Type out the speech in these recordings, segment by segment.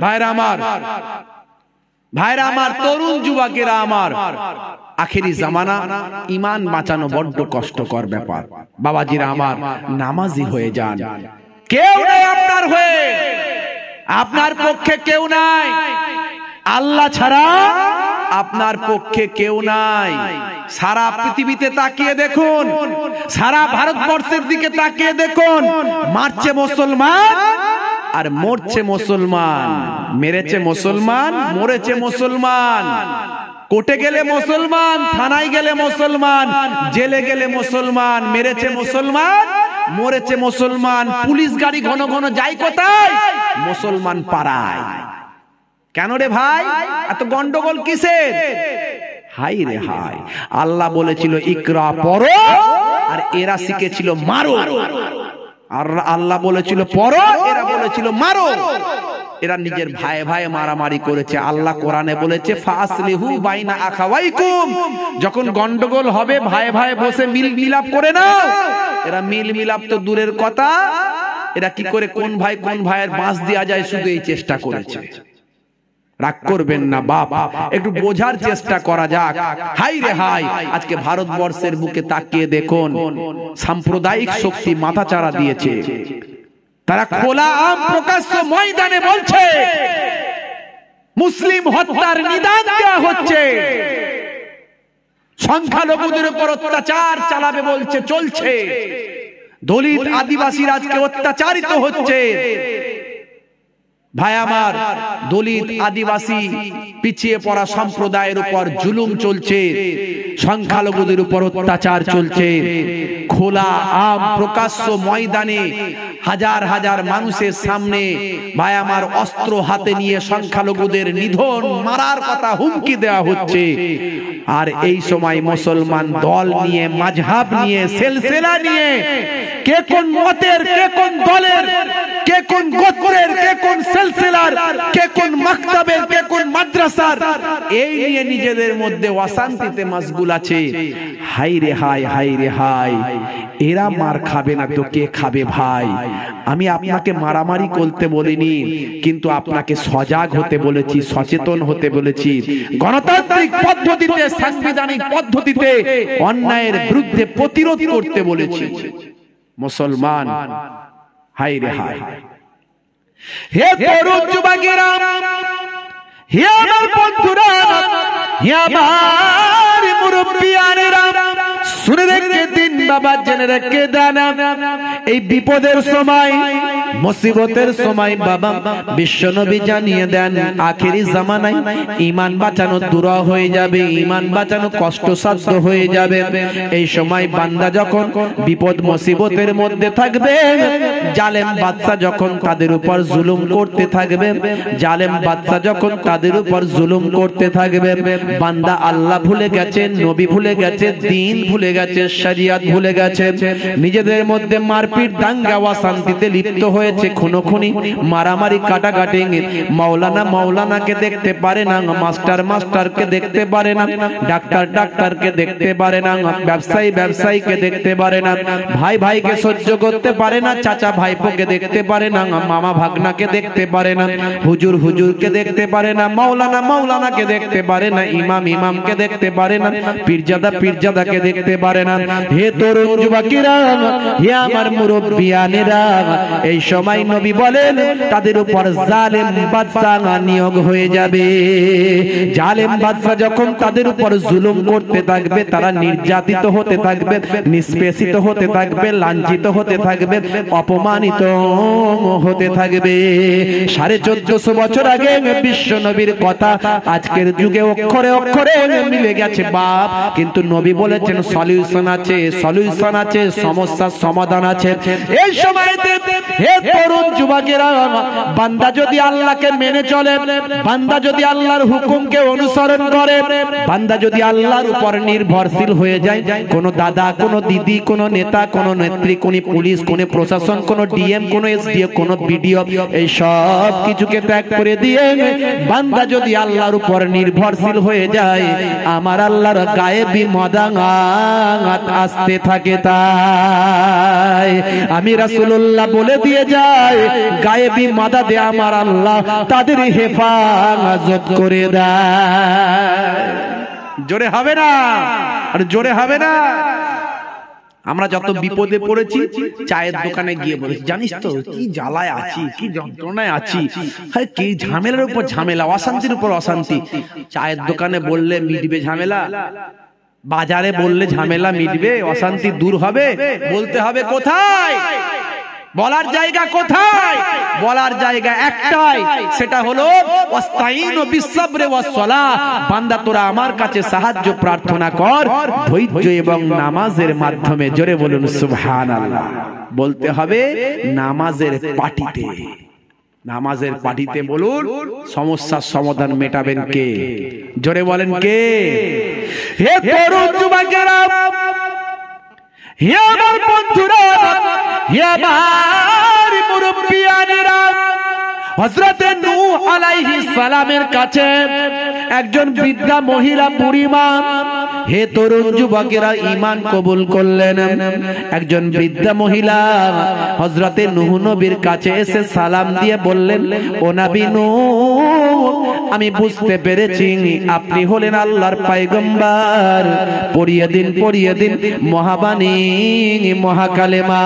भाईरा आमार भाईरा आमार तरुण युवकेरा आमार आखिरी जमाना ईमान बाँचानो बड्ड कष्टकर ब्यापार बाबाजीरा आमार नामाजी हये जान केउ नाई आपनार हये आपनार पक्षे केउ नाई आल्लाह छाड़ा आपनार पक्षे केउ नाई सारा पृथिवीते ताकिये देखुन सारा भारतवर्षेर दिके ताकिये देखुन मारछे मुसलमान और मरछे मुसलमान मेरेछे मुसलमान मरेछे मुसलमान कोटे गेले मुसलमान थानाय गेले मुसलमान जेले गेले मुसलमान मेरेछे मुसलमान मरेछे मुसलमान पुलिस गाड़ी घन घन जाए कोथाय मुसलमान पाराय केन रे भाई एत गंडगोल किसेर हाय रे हाय आल्लाह बोलेछिलो इकरा पढ़ो और एरा शिखेछिलो मारो आल्लाह बोलेछिलो पढ़ो एरा बोलेछिलो मारो एरा निजेर भाई भाई मारामारी करेछे आल्लाह कुराने बोलेछे फासलिहु बाइना आखावाइकुम जखन गंडगोल होबे भाई भाई बसे मिल मिलाप करे नाओ एरा मिल मिलाप तो दूरेर कथा एरा कि करे कोन भाइयेर बास देया जाय शुधु एई चेष्टा करेछे राग करबेन ना बाप एकटु बोझार चेष्टा करा जाक हाय रे हाय आज के भारतवर्षेर बुके ताकिये देखुन साम्प्रदायिक शक्ति माथाचाड़ा दियेछे तारा खोला आम प्रकाश्य मैदाने बोलछे मुस्लिम हत्यार निदान देया होच्छे संख्यालघुदेर उपर अत्याचार चालाबे बोलछे चलछे दलित आदिवासीरा आजके अत्याचारित होच्छे भाई आमार दलित आदिवासी पिछिए पड़ा सम्प्रदायेर उपर जुलुम चलछे संख्यालघुदेर उपर अत्याचार चलछे खोला आम प्रकाश्य मैदाने हजार हजार मानुषेर सामने भाई आमार अस्त्र हाथे निये संख्यालघुदेर निधन मारार कथा हुमकी देया होच्छे आर एई समय मुसलमान दल निये मजहब निये सिलसिला निये के कोन मतेर के कोन दलेर के कोन गोत्रेर के कोन सिलसिलार के कोन मक्तबेर के कोन मद्रासार एई निये निजेদের মধ্যে অশান্তিতে মশগুল আছে হায় রে হায় হায় রে হায় এরা মার খাবে না তো কে খাবে ভাই আমি আপনাকে মারামারি করতে বলিনি কিন্তু আপনাকে সজাগ হতে বলেছি সচেতন হতে বলেছি গণতান্ত্রিক পদ্ধতিতে সাংবিধানিক পদ্ধতিতে অন্যায়ের বিরুদ্ধে প্রতিরোধ করতে বলেছি মুসলমান হায় রে হায় हे तरुण युवकेरा हे आमार बंधुरा हे आमार मुरब्बियानेरा सुने रेखे दिन बाबा जेने रेखे दाना ए विपदेर समय मुसीबतेर समय बाबा विश्वनबी जानिए देन आखिरी जमानाय ईमान बाँचानो दूरा हये जाबे ईमान बाँचानो कष्टसाध्य हये जाबे ए समय बान्दा जखन विपद मुसीबतेर मध्य थाकबे जालेम बादशाह जखन तादेर उपर जुलुम करते थाकबे जालेम बादशाह जखन तादेर उपर जुलुम करते थाकबे बान्दा आल्लाह भुले गेछे नबी भुले गेछे दीन भुले गेछे शरियत भुले गेछे निजेदेर मध्य मारपीट दांगा अशांतिते लिप्त हो मारामारी काटा काटेंगे मौलाना मौलाना के देखते पारे ना मास्टर मास्टर के देखते पारे ना डाक्टर डाक्टर के देखते पारे ना व्यवसायी व्यवसायी के देखते पारे ना भाई भाई के सह्य करते पारे ना चाचा भाईपो के देखते पारे ना मामा भागना के देखते पारे ना हुजूर हुजूर के देखते पारे ना मौलाना मौलाना के देखते पारे ना इमाम इमाम के देखते पारे ना पीरजादा पीरजादा के देखते पारे ना हे तरुण युवकेरा हे आमार मुरब्बियानेरा समय नबी बोलेन तादेर उपर जालेम बादशाह नियोग होये जाबे जालेम बादशाह जखन तादेर उपर जुलुम करते थाकबे तारा निर्यातित होते थाकबे निष्पेषित होते थाकबे लांछित होते थाकबे अपमानित होते थाकबे 1450 বছর আগে বিশ্ব নবীর কথা আজকের যুগে অক্ষরে অক্ষরে মিলে গেছে বাপ কিন্তু নবী বলেছেন সলিউশন আছে সমস্যার সমাধান আছে এই সময়তে हे तरुण युवकेरा बंदा जदि आल्लाह के मेने चले बंदा जदि आल्लाहर हुकुम के अनुसरण करे बंदा जदि आल्लाहर ऊपर निर्भरशील हो जाए कोनो दादा कोनो दीदी कोनो नेता कोनो नेत्री कोनो पुलिस कोनो प्रशासन कोनो डीएम कोनो एसडीओ कोनो बीडीओ ए सब किछुके त्याग करे दिए बंदा जदि आल्लाहर ऊपर निर्भरशील हो जाए आमार आल्लाहर गायबी मदांगात आस्ते थाके ताई आमी रसूलुल्लाह बोले दिए जाए गायबी मददे आमार अल्लाह तादेर हेफाजत करे देय। जोरे हबे ना, अरे जोरे हबे ना। আমরা যত বিপদে পড়েছি চায়ের দোকানে গিয়ে বলেছি, জানিস তো কি জ্বালায় আছি, কি যন্ত্রণায় আছি, কি ঝামেলার উপর ঝামেলা, অশান্তির উপর অশান্তি। চায়ের দোকানে বললে মিটবে ঝামেলা, বাজারে বললে ঝামেলা মিটবে, অশান্তি দূর হবে। বলতে হবে কোথায়, বলার জায়গা কোথায়? বলার জায়গা একটাই, সেটা হলো ওয়াস্তাইনু বিসসবরি ওয়াসসালাহ। বান্দা তোরা আমার কাছে সাহায্য প্রার্থনা কর ধৈর্য এবং নামাজের মাধ্যমে। জোরে বলুন সুবহানাল্লাহ। বলতে হবে নামাজের পাটিতে, নামাজের পাটিতে বলুন। সমস্যার সমাধান মেটাবেন কে? জোরে বলেন কে? হে তরুণ যুবকেরা, হে আমার বন্ধুরা, হে আমার মুরব্বিয়ানেরা, হযরতে নূহ আলাইহিস সালামের কাছে একজন বৃদ্ধা মহিলা বুড়ি মা। হে তরুণ যুবকেরা, ঈমান কবুল করলেন। একজন বৃদ্ধা মহিলা হযরতে নূহ নবীর কাছে এসে সালাম দিয়ে বললেন, ও নবী নূহ, আমি বুঝতে পেরেছি আপনি হলেন আল্লাহর পয়গম্বর, পড়িয়ে দিন পড়িয়ে দিন মহাবাণী মহাকালেমা।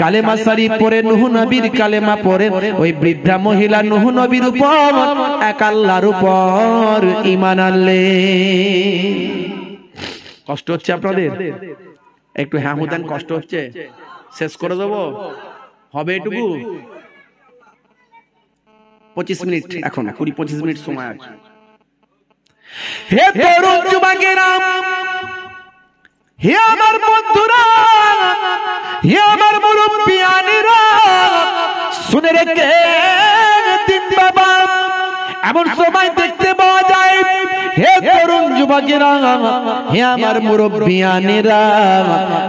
কালেমা শরীফ পড়ে নূহ নবীর কালেমা পড়ে ওই বৃদ্ধা মহিলা নূহ নবীর উপর এক আল্লাহর উপর ঈমান আনলেন। কষ্ট হচ্ছে আপনাদের? একটু হ্যাঁ হুদান কষ্ট হচ্ছে? শেষ করে দেবো হবে এটুকু? 25 মিনিট এখন 20-25 মিনিট সময় আছে। হে তরুণ যুবকেরা, হে আমার বন্ধুরা, হে আমার মুরব্বিয়ানেরা, শুনে রেখে দিন বাবা, এমন সময় দেখতে পাওয়া যায়। হে তরুণ যুবকেরা, হে আমার মুরব্বিয়ানেরা,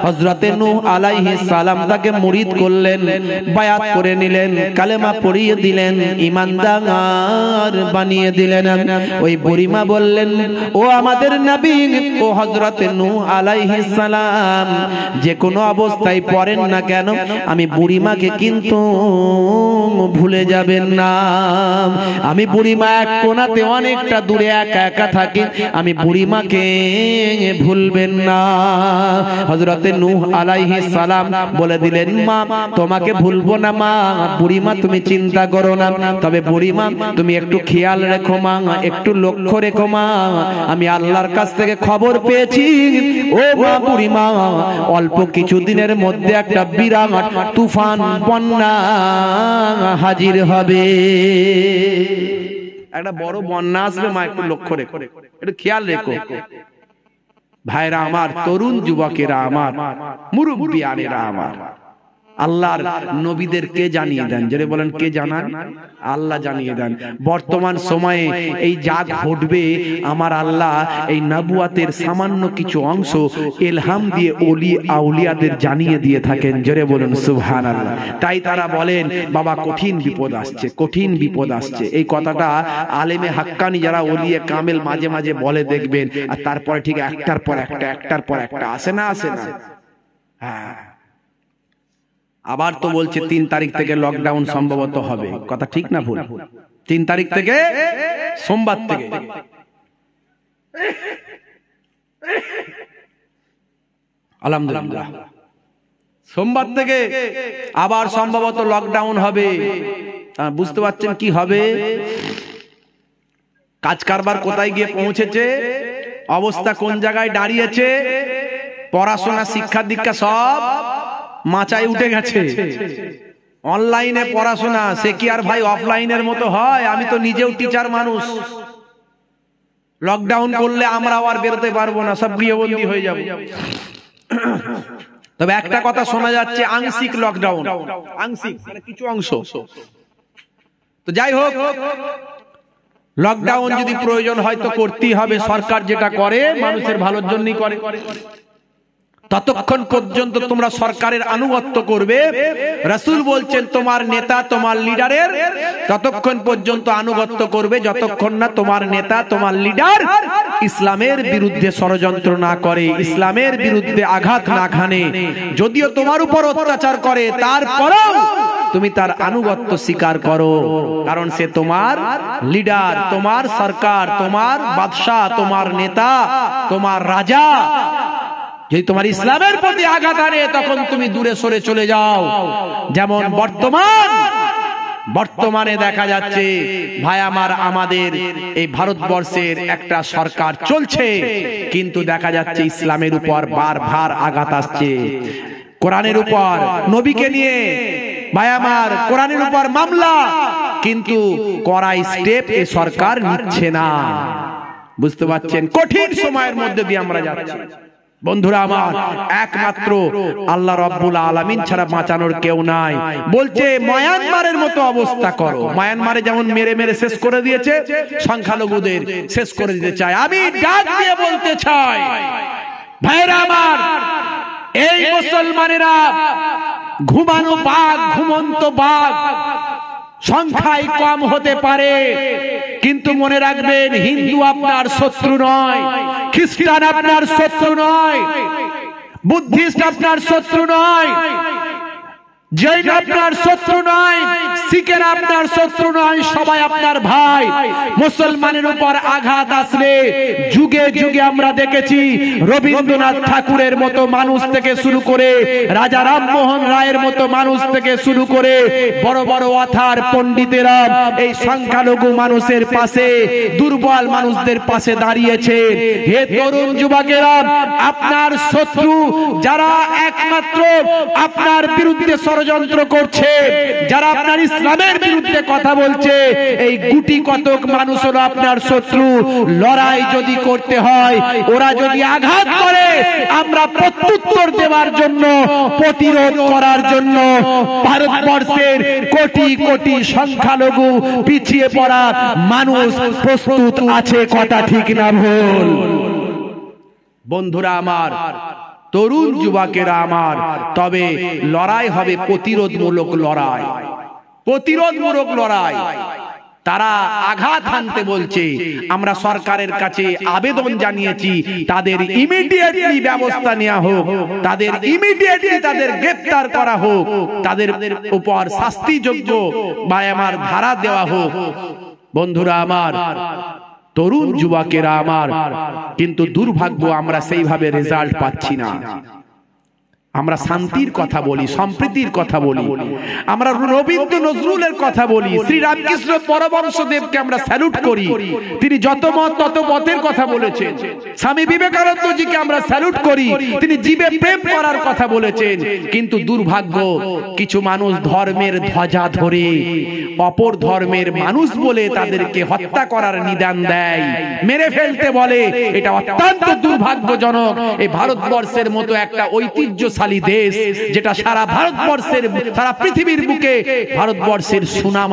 হযরতে নূহ আলাইহিস সালাম তাকে মুরিদ করলেন, বায়াত করে নিলেন, কালেমা পড়িয়ে দিলেন, ঈমানদার বানিয়ে দিলেন। ওই বুড়িমা বললেন, ও আমাদের নবী, ও হযরতে নূহ আলাইহিস সালাম, যে কোনো অবস্থায় পড়েন না কেন আমি বুড়িমাকে কিন্তু ভুলে যাবেন না। আমি বুড়িমা এক কোণাতে অনেকটা দূরে একা একা থাকি, আমি বুড়িমাকে ভুলবেন না। হযরতে নূহ আলাইহিস সালাম বলে দিলেন, মা তোমাকে ভুলবো না মা, বুড়িমা তুমি চিন্তা করো না, তবে বুড়িমা তুমি একটু খেয়াল রেখো মা, একটু লক্ষ্য রেখো মা, আমি আল্লাহর কাছ থেকে খবর পেয়েছি ও মা বুড়িমা, অল্প কিছুদিনের মধ্যে একটা বিরাট তুফান বন্যা হাজির হবে, একটা বড় বন্যা আসবে মা, একটু লক্ষ্য রেখো, একটু খেয়াল রেখো। ভাইরা আমার, তরুণ যুবকেরা আমার, মুরুব্বিয়ানেরা আমার, আল্লাহর নবীদের কে জানিয়ে দেন? যারা বলেন কে জানান? আল্লাহ জানিয়ে দেন। বর্তমান সময়ে এই যা ঘটবে আমার আল্লাহ এই নবুয়াতের সামান্য কিছু অংশ ইলহাম দিয়ে ওলি আউলিয়াদের জানিয়ে দিয়ে থাকেন। যারা বলেন সুবহানাল্লাহ। তাই তারা বলেন, বাবা কঠিন বিপদ আসছে, কঠিন বিপদ আসছে। এই কথাটা আলেমে হাক্কানি যারা ওলিয়ে কামেল মাঝে মাঝে বলে দেখবেন, আর তারপরে ঠিক একটার পর একটা আসে না। হ্যাঁ, আবার তো বলছে 3 তারিখ থেকে লকডাউন সম্ভবত হবে, কথা ঠিক না ভুল? 3 তারিখ থেকে, সোমবার থেকে। আলহামদুলিল্লাহ, সোমবার থেকে আবার সম্ভবত লকডাউন হবে। বুঝতে পারছেন কি হবে? কাজ কারবার কোথায় গিয়ে পৌঁছেছে, অবস্থা কোন জায়গায় দাঁড়িয়েছে, পড়াশোনা শিক্ষা দীক্ষা সব মাচায় উঠে গেছে। অনলাইনে পড়াশোনা, সে কি আর ভাই অফলাইনের মতো হয়? আমি তো নিজেও টিচার মানুষ। লকডাউন করলে আমরা আর বেরোতে পারবো না, সব গৃহবন্দী হয়ে যাব। তবে একটা কথা শোনা যাচ্ছে, আংশিক লকডাউন, আংশিক মানে কিছু অংশ। তো যাই হোক, লকডাউন যদি প্রয়োজন হয় তো করতেই হবে। সরকার যেটা করে মানুষের ভালোর জন্যই করে। ততক্ষণ পর্যন্ত তোমরা সরকারের আনুগত্য করবে। রাসূল বলছেন, তোমার নেতা তোমার লিডারের ততক্ষণ পর্যন্ত আনুগত্য করবে যতক্ষণ না তোমার নেতা তোমার লিডার ইসলামের বিরুদ্ধে ষড়যন্ত্র না করে, ইসলামের বিরুদ্ধে আঘাত না খানে, যদিও তোমার উপর অত্যাচার করে, তারপরেও তুমি তার আনুগত্য স্বীকার করো, কারণ সে তোমার লিডার, তোমার সরকার, তোমার বাদশাহ, তোমার নেতা, তোমার রাজা। যদি তোমার ইসলামের প্রতি আঘাত আনে তখন তুমি দূরে সরে চলে যাও। যেমন বর্তমানে দেখা যাচ্ছে ভাই আমার, আমাদের এই ভারতবর্ষের একটা সরকার চলছে, কিন্তু দেখা যাচ্ছে ইসলামের উপর বারবার আঘাত আসছে, কোরআনের উপর, নবীকে নিয়ে ভাই আমার, কোরআনের উপর মামলা, কিন্তু কড়া স্টেপ এই সরকার নিচ্ছে না। বুঝতে পারছেন কঠিন সময়ের মধ্যে দিয়ে আমরা যাচ্ছি। বন্ধুরা আমার, একমাত্র আল্লাহ রাব্বুল আলামিন ছাড়া বাঁচানোর কেউ নাই। বলছে মায়ানমারের মতো অবস্থা করো। মায়ানমারে যেমন মেরে মেরে শেষ করে দিয়েছে, সংখ্যালঘুদের শেষ করে দিতে চায়। আমি ডাক দিয়ে বলতে চাই ভাইরা আমার, এই মুসলমানেরা ঘুমানো বাঘ, ঘুমন্ত বাঘ, সংখ্যায় কম হতে পারে, কিন্তু মনে রাখবেন হিন্দু আপনার শত্রু নয়, খ্রিস্টান আপনার শত্রু নয়, বুদ্ধিস্ট আপনার শত্রু নয়, জৈন আপনার শত্রু নয়, শিখের আপনার শত্রু নয়, সবাই আপনার ভাই। মুসলমানের উপর আঘাত আসলে যুগে যুগে আমরা দেখেছি, রবীন্দ্রনাথ ঠাকুরের মতো মানুষ থেকে শুরু করে, রাজা রামমোহন রায়ের মতো মানুষ থেকে শুরু করে, বড় বড় অথার পণ্ডিতেরা এই সংখ্যালঘু মানুষের পাশে, দুর্বল মানুষদের পাশে দাঁড়িয়েছে। হে তরুণ যুবকেরা, আপনার শত্রু যারা একমাত্র আপনার বিরুদ্ধে ষড়যন্ত্র করছে, যারা আপনার ইসলামের বিরুদ্ধে কথা বলছে, এই গুটি কতক মানুষ হলো আপনার শত্রু। লড়াই যদি করতে হয়, ওরা যদি আঘাত করে, আমরা প্রত্যুত্তর দেওয়ার জন্য, প্রতিরোধ করার জন্য ভারতবর্ষের কোটি কোটি সংখ্যালঘু পিছিয়ে পড়া মানুষ প্রস্তুত আছে। কথা ঠিক না ভুল? বন্ধুরা আমার, তরুণ যুবকেরা আমার, তবে লড়াই হবে প্রতিরোধমূলক লড়াই, প্রতিরোধমূলক লড়াই। তারা আঘাত হানতে বলছে, আমরা সরকারের কাছে আবেদন জানিয়েছি তাদের ইমিডিয়েটলি ব্যবস্থা নেওয়া হোক, তাদের ইমিডিয়েটলি তাদের গ্রেফতার করা হোক, তাদের উপর শাস্তিযোগ্য বা আমার ধারা দেওয়া হোক। বন্ধুরা আমার, তরুণ যুবকেরা আমার, কিন্তু দুর্ভাগ্য আমরা সেইভাবে রেজাল্ট পাচ্ছি না। আমরা শান্তির কথা বলি, সম্প্রীতির কথা বলি, আমরা রবীন্দ্র নজরুলের কথা বলি, শ্রী রামকৃষ্ণ পরমহংসদেবকে আমরা স্যালুট করি, তিনি যত মত তত মতের কথা বলেছেন। স্বামী বিবেকানন্দজিকে আমরা স্যালুট করি, তিনি জীবে প্রেম করার কথা বলেছেন। কিন্তু দুর্ভাগ্য, কিছু মানুষ ধর্মের ধ্বজা ধরে অপর ধর্মের মানুষ বলে তাদেরকে হত্যা করার নিদান দেয়, মেরে ফেলতে বলে। এটা অত্যন্ত দুর্ভাগ্যজনক। এই ভারতবর্ষের মতো একটা ঐতিহ্য দেশ, যেটা সারা ভারতবর্ষের, সারা পৃথিবীর বুকে ভারতবর্ষের সুনাম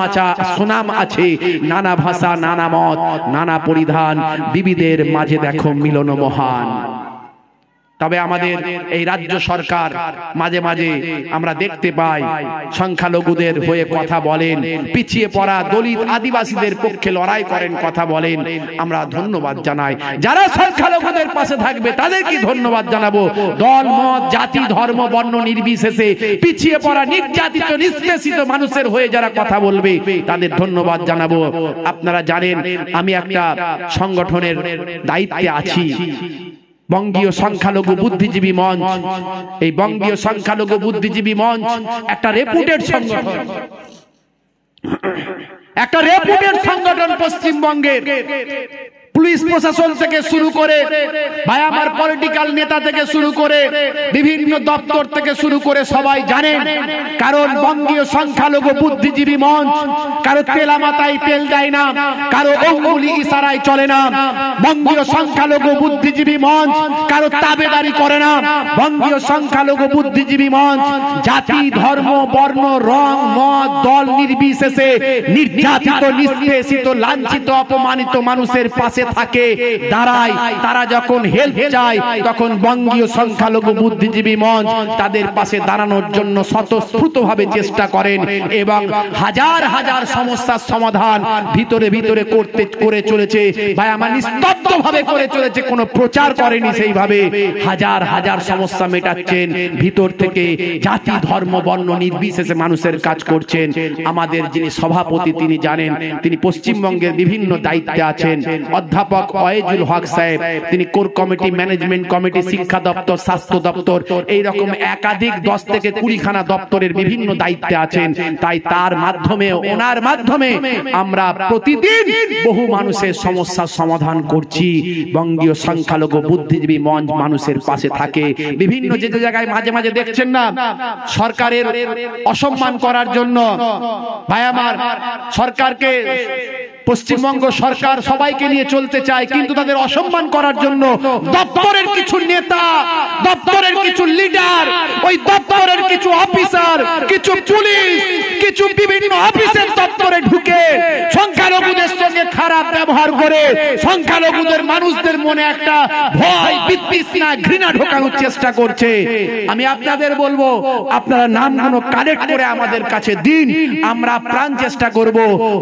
আছে। নানা ভাষা, নানা মত, নানা পরিধান, বিবিধের মাঝে দেখো মিলন মহান। তবে আমাদের এই রাজ্য সরকার মাঝে মাঝে আমরা দেখতে পাই সংখ্যালঘুদের হয়ে কথা বলেন, পিছিয়ে পড়া দলিত আদিবাসীদের পক্ষে লড়াই করেন, কথা বলেন। আমরা ধন্যবাদ জানাই, যারা সংখ্যালঘুদের পাশে থাকবে তাদেরকে ধন্যবাদ জানাবো। দল, মত, জাতি, ধর্ম, বর্ণ নির্বিশেষে পিছিয়ে পড়া নির্যাতিত নিষ্পেষিত মানুষের হয়ে যারা কথা বলবে তাদের ধন্যবাদ জানাবো। আপনারা জানেন আমি একটা সংগঠনের দায়িত্বে আছি, বঙ্গীয় সংখ্যালঘু বুদ্ধিজীবী মঞ্চ। এই বঙ্গীয় সংখ্যালঘু বুদ্ধিজীবী মঞ্চ একটা রেপুটেড সংগঠন, একটা রেপুটেড সংগঠন। পশ্চিমবঙ্গের পুলিশ প্রশাসন থেকে শুরু করে, ভাই আমার, পলিটিক্যাল নেতা থেকে শুরু করে, বিভিন্ন দপ্তর থেকে শুরু করে সবাই জানেন। কারণ বঙ্গীয় সংখ্যালঘু বুদ্ধিজীবী মঞ্চ কারো তেলা মাথায় তেল দেয় না, কারো অঙ্গুলি ইশারায় চলে না। বঙ্গীয় সংখ্যালঘু বুদ্ধিজীবী মঞ্চ কারো তাবেদারি করে না। বঙ্গীয় সংখ্যালঘু বুদ্ধিজীবী মঞ্চ জাতি, ধর্ম, বর্ণ, রং, মত, দল নির্বিশেষে নির্যাতিত, নিষ্পেষিত, লাঞ্ছিত, অপমানিত মানুষের পাশে থাকে দাঁড়ায় তারা যখন হেল্প চায় তখন বঙ্গীয় সংখ্যালঘু বুদ্ধিজীবী মঞ্চ তাদের পাশে দাঁড়ানোর জন্য স্বতঃস্ফূর্তভাবে চেষ্টা করেন এবং হাজার হাজার সমস্যার সমাধান ভিতরে ভিতরে করে চলেছে। ভাই আমার নিস্তব্ধভাবে করে চলেছে, কোনো প্রচার করেনি, সেইভাবে হাজার হাজার সমস্যা মেটাচ্ছেন ভিতর থেকে, জাতি ধর্ম বর্ণ নির্বিশেষে মানুষের কাজ করছেন। আমাদের যিনি সভাপতি তিনি জানেন, তিনি পশ্চিমবঙ্গের বিভিন্ন দায়িত্বে আছেন, অধ্যাপক ওয়াইজুল হক সাহেব। তিনি কোর কমিটি, ম্যানেজমেন্ট কমিটি, শিক্ষা দপ্তর, স্বাস্থ্য দপ্তর, এই রকম একাধিক 10 থেকে 20খানা দপ্তরের বিভিন্ন দায়িত্বে আছেন। তাই তার মাধ্যমে, ওনার মাধ্যমে আমরা প্রতিদিন বহু মানুষের সমস্যা সমাধান করছি। বঙ্গীয় সংখ্যালঘু বুদ্ধিজীবী মঞ্চ মানুষের পাশে থাকে বিভিন্ন যে জায়গায়। মাঝে মাঝে দেখছেন না সরকারের অসম্মান করার জন্য, ভাই আমার সরকারকে পশ্চিমবঙ্গ সরকার সবাইকে নিয়ে চলতে চায়, কিন্তু তাদের অসম্মান করার জন্য দপ্তরের কিছু নেতা, দপ্তরের কিছু লিডার, ওই দপ্তরের কিছু অফিসার, কিছু পুলিশ, কিছু বিভিন্ন অফিসের দপ্তরে ঢুকে সংখ্যালঘুদের সঙ্গে খারাপ ব্যবহার করে সংখ্যালঘুদের মানুষদের মনে একটা ভয়, বিতৃষ্ণা, ঘৃণা ঢোকানোর চেষ্টা করছে। আমি আপনাদের বলবো, আপনারা নামগুলো কালেক্ট করে আমাদের কাছে দিন, আমরা প্রাণ চেষ্টা করব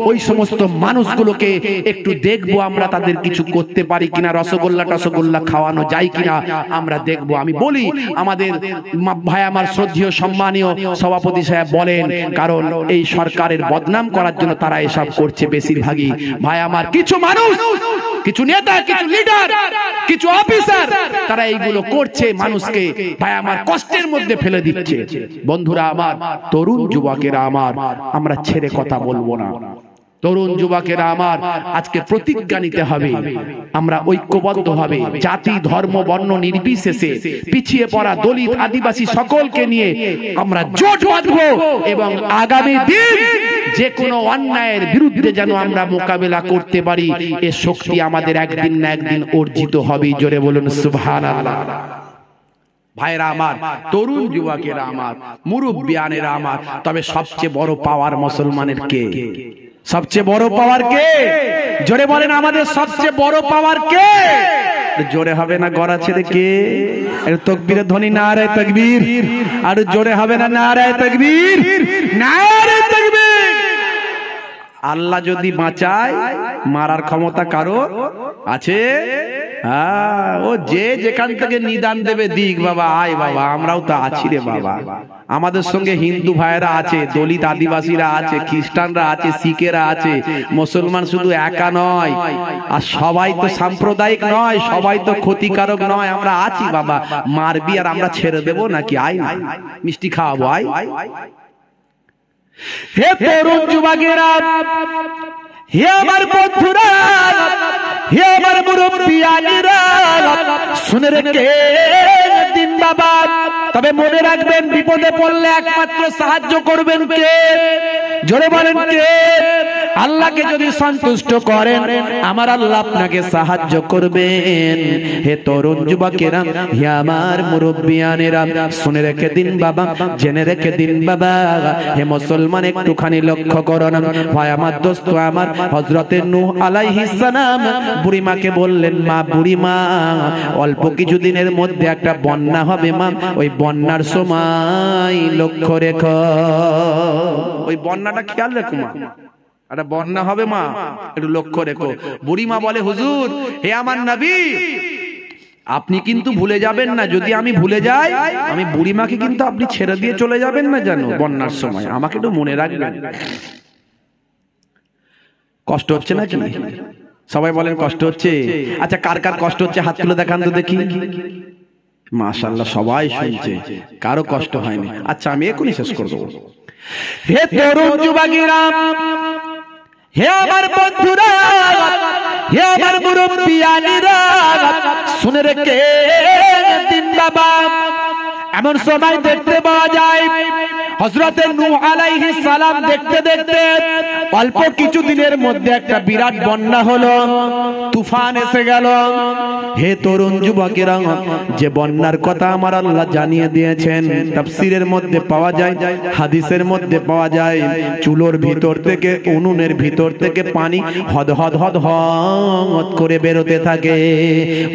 ওই সমস্ত মানুষ গুলোকে একটু দেখবো আমরা তাদের কিছু করতে পারি কিনা, রসগোল্লা টসগোল্লা খাওয়ানো যায় কিনা আমরা দেখবো। আমি বলি আমাদের ভাই আমার শ্রদ্ধেয় সম্মানীয় সভাপতি সাহেব বলেন, কারণ এই সরকারের বদনাম করার জন্য তারা এসব করছে বেশিরভাগই। ভাই আমার কিছু মানুষ, কিছু নেতা, কিছু লিডার, কিছু অফিসার তারা এইগুলো করছে, মানুষকে ভাই আমার কষ্টের মধ্যে ফেলে দিচ্ছে। বন্ধুরা আমার, তরুণ যুবকেরা আমার, আমরা ছেড়ে কথা বলবো না। তরুণ যুবকেরা আমার, আজকে প্রতিজ্ঞা নিতে হবে, আমরা ঐক্যবদ্ধ হবে, জাতি ধর্ম বর্ণ নির্বিশেষে পিছিয়ে পড়া দলিত আদিবাসী সকলকে নিয়ে আমরা জোট বাঁধবো এবং আগামী দিন যে কোনো অন্যায়ের বিরুদ্ধে যেন আমরা মোকাবেলা করতে পারি। এ শক্তি আমাদের একদিন না একদিন অর্জিত হবে। জোরে বলুন সুবহানাল্লাহ। ভাইরা আমার, তরুণ যুবকেরা আমার, মুরুব্বিয়ানেরা আমার, তবে সবচেয়ে বড় পাওয়ার মুসলমানের কে? সবচেয়ে বড় পাওয়ার কে? জোরে বলেন, আমাদের সবচেয়ে বড় পাওয়ার কে? জোরে হবে না গড়া ছেড়ে কে? তকবীরের ধ্বনি, নারায়ে তাকবীর। আর জোরে হবে না, নারায়ে তাকবীর, নারায়ে তাকবীর। আল্লাহ যদি বাঁচায়, মারার ক্ষমতা কারো আছে? ও যে যেখান থেকে নিদান দেবে দিক। বাবা আয় বাবা, আমরাও তো আছি রে বাবা। আমাদের সঙ্গে হিন্দু ভাইরা আছে, দলিত আদিবাসীরা আছে, খ্রিস্টানরা আছে, শিখেরা আছে, মুসলমান শুধু একা নয়। আর সবাই তো সাম্প্রদায়িক নয়, সবাই তো ক্ষতিকারক নয়। আমরা আছি বাবা। মারবি আর আমরা ছেড়ে দেবো নাকি? আয় না, মিষ্টি খাওয়াবো। আয় হে তরুণ যুবকেরা, হে আমার বন্ধুরা, হে আমার মুরব্বিয়ানেরা, শুনে রেখে দিন বাবা। তবে মনে রাখবেন, বিপদে পড়লে একমাত্র সাহায্য করবেন কে? জোরে বলেন কে? আল্লাহকে যদি সন্তুষ্ট করেন, আমার আল্লাহ আপনাকে সাহায্য করবেন। হে তরুণ যুবকেরা, হে আমার মুরব্বিয়ানেরা, শুনে রেখে দিন বাবা, জেনে রেখে দিন বাবা। হে মুসলমান, একটুখানি লক্ষ্য করো না। ভাই আমার দোস্ত আমার, হযরতে নূহ আলাইহিস সালাম বুড়িমাকে বললেন, মা বুড়িমা, অল্প কিছুদিনের মধ্যে একটা বন্যা হবে মা, ওই বন্যার সময় লক্ষ্য রেখো, ওই বন্যাটা খেয়াল রেখো মা, একটা বন্যা হবে মা, একটু লক্ষ্য রেখো। বুড়িমা বলে, হুজুর, হে আমার নবী, আপনি কিন্তু ভুলে যাবেন না। যদি আমি ভুলে যাই, আমি বুড়িমাকে কিন্তু আপনি ছেড়ে দিয়ে চলে যাবেন না জানো, বন্যার সময় আমাকে একটু মনে রাখবেন। কষ্ট হচ্ছে নাকি? সবাই বলেন কষ্ট হচ্ছে। আচ্ছা, কার কার কষ্ট হচ্ছে হাত তুলে দেখান তো দেখি। মাশাআল্লাহ, সবাই শুনছে, কারো কষ্ট হয়নি। আচ্ছা, আমি এখনই শেষ করে দেবো। হে তরুণ যুবকেরা, হে আমার বন্ধুরা, হে আমার মুরব্বিয়ানেরা, শুনে রেখে দিন বাবা। এমন সময় দেখতে পাওয়া যায়, হযরতে নূহ আলাইহিস সালাম দেখতে দেখতে अल्प किछु दिनेर मध्ये एकटा बिराट बन्या हलो, तुफान एसे गेल। हे तरुण युवकेरा, जे बन्यार कथा आमार आल्लाह जानिये दियेछेन, ताफसीरेर मध्ये पावा जाय, हादिसेर मध्ये पावा जाय, चुलोर भितर थेके उनुनेर भितर थेके पानी हद हद हद हद करे बेरोते थाके।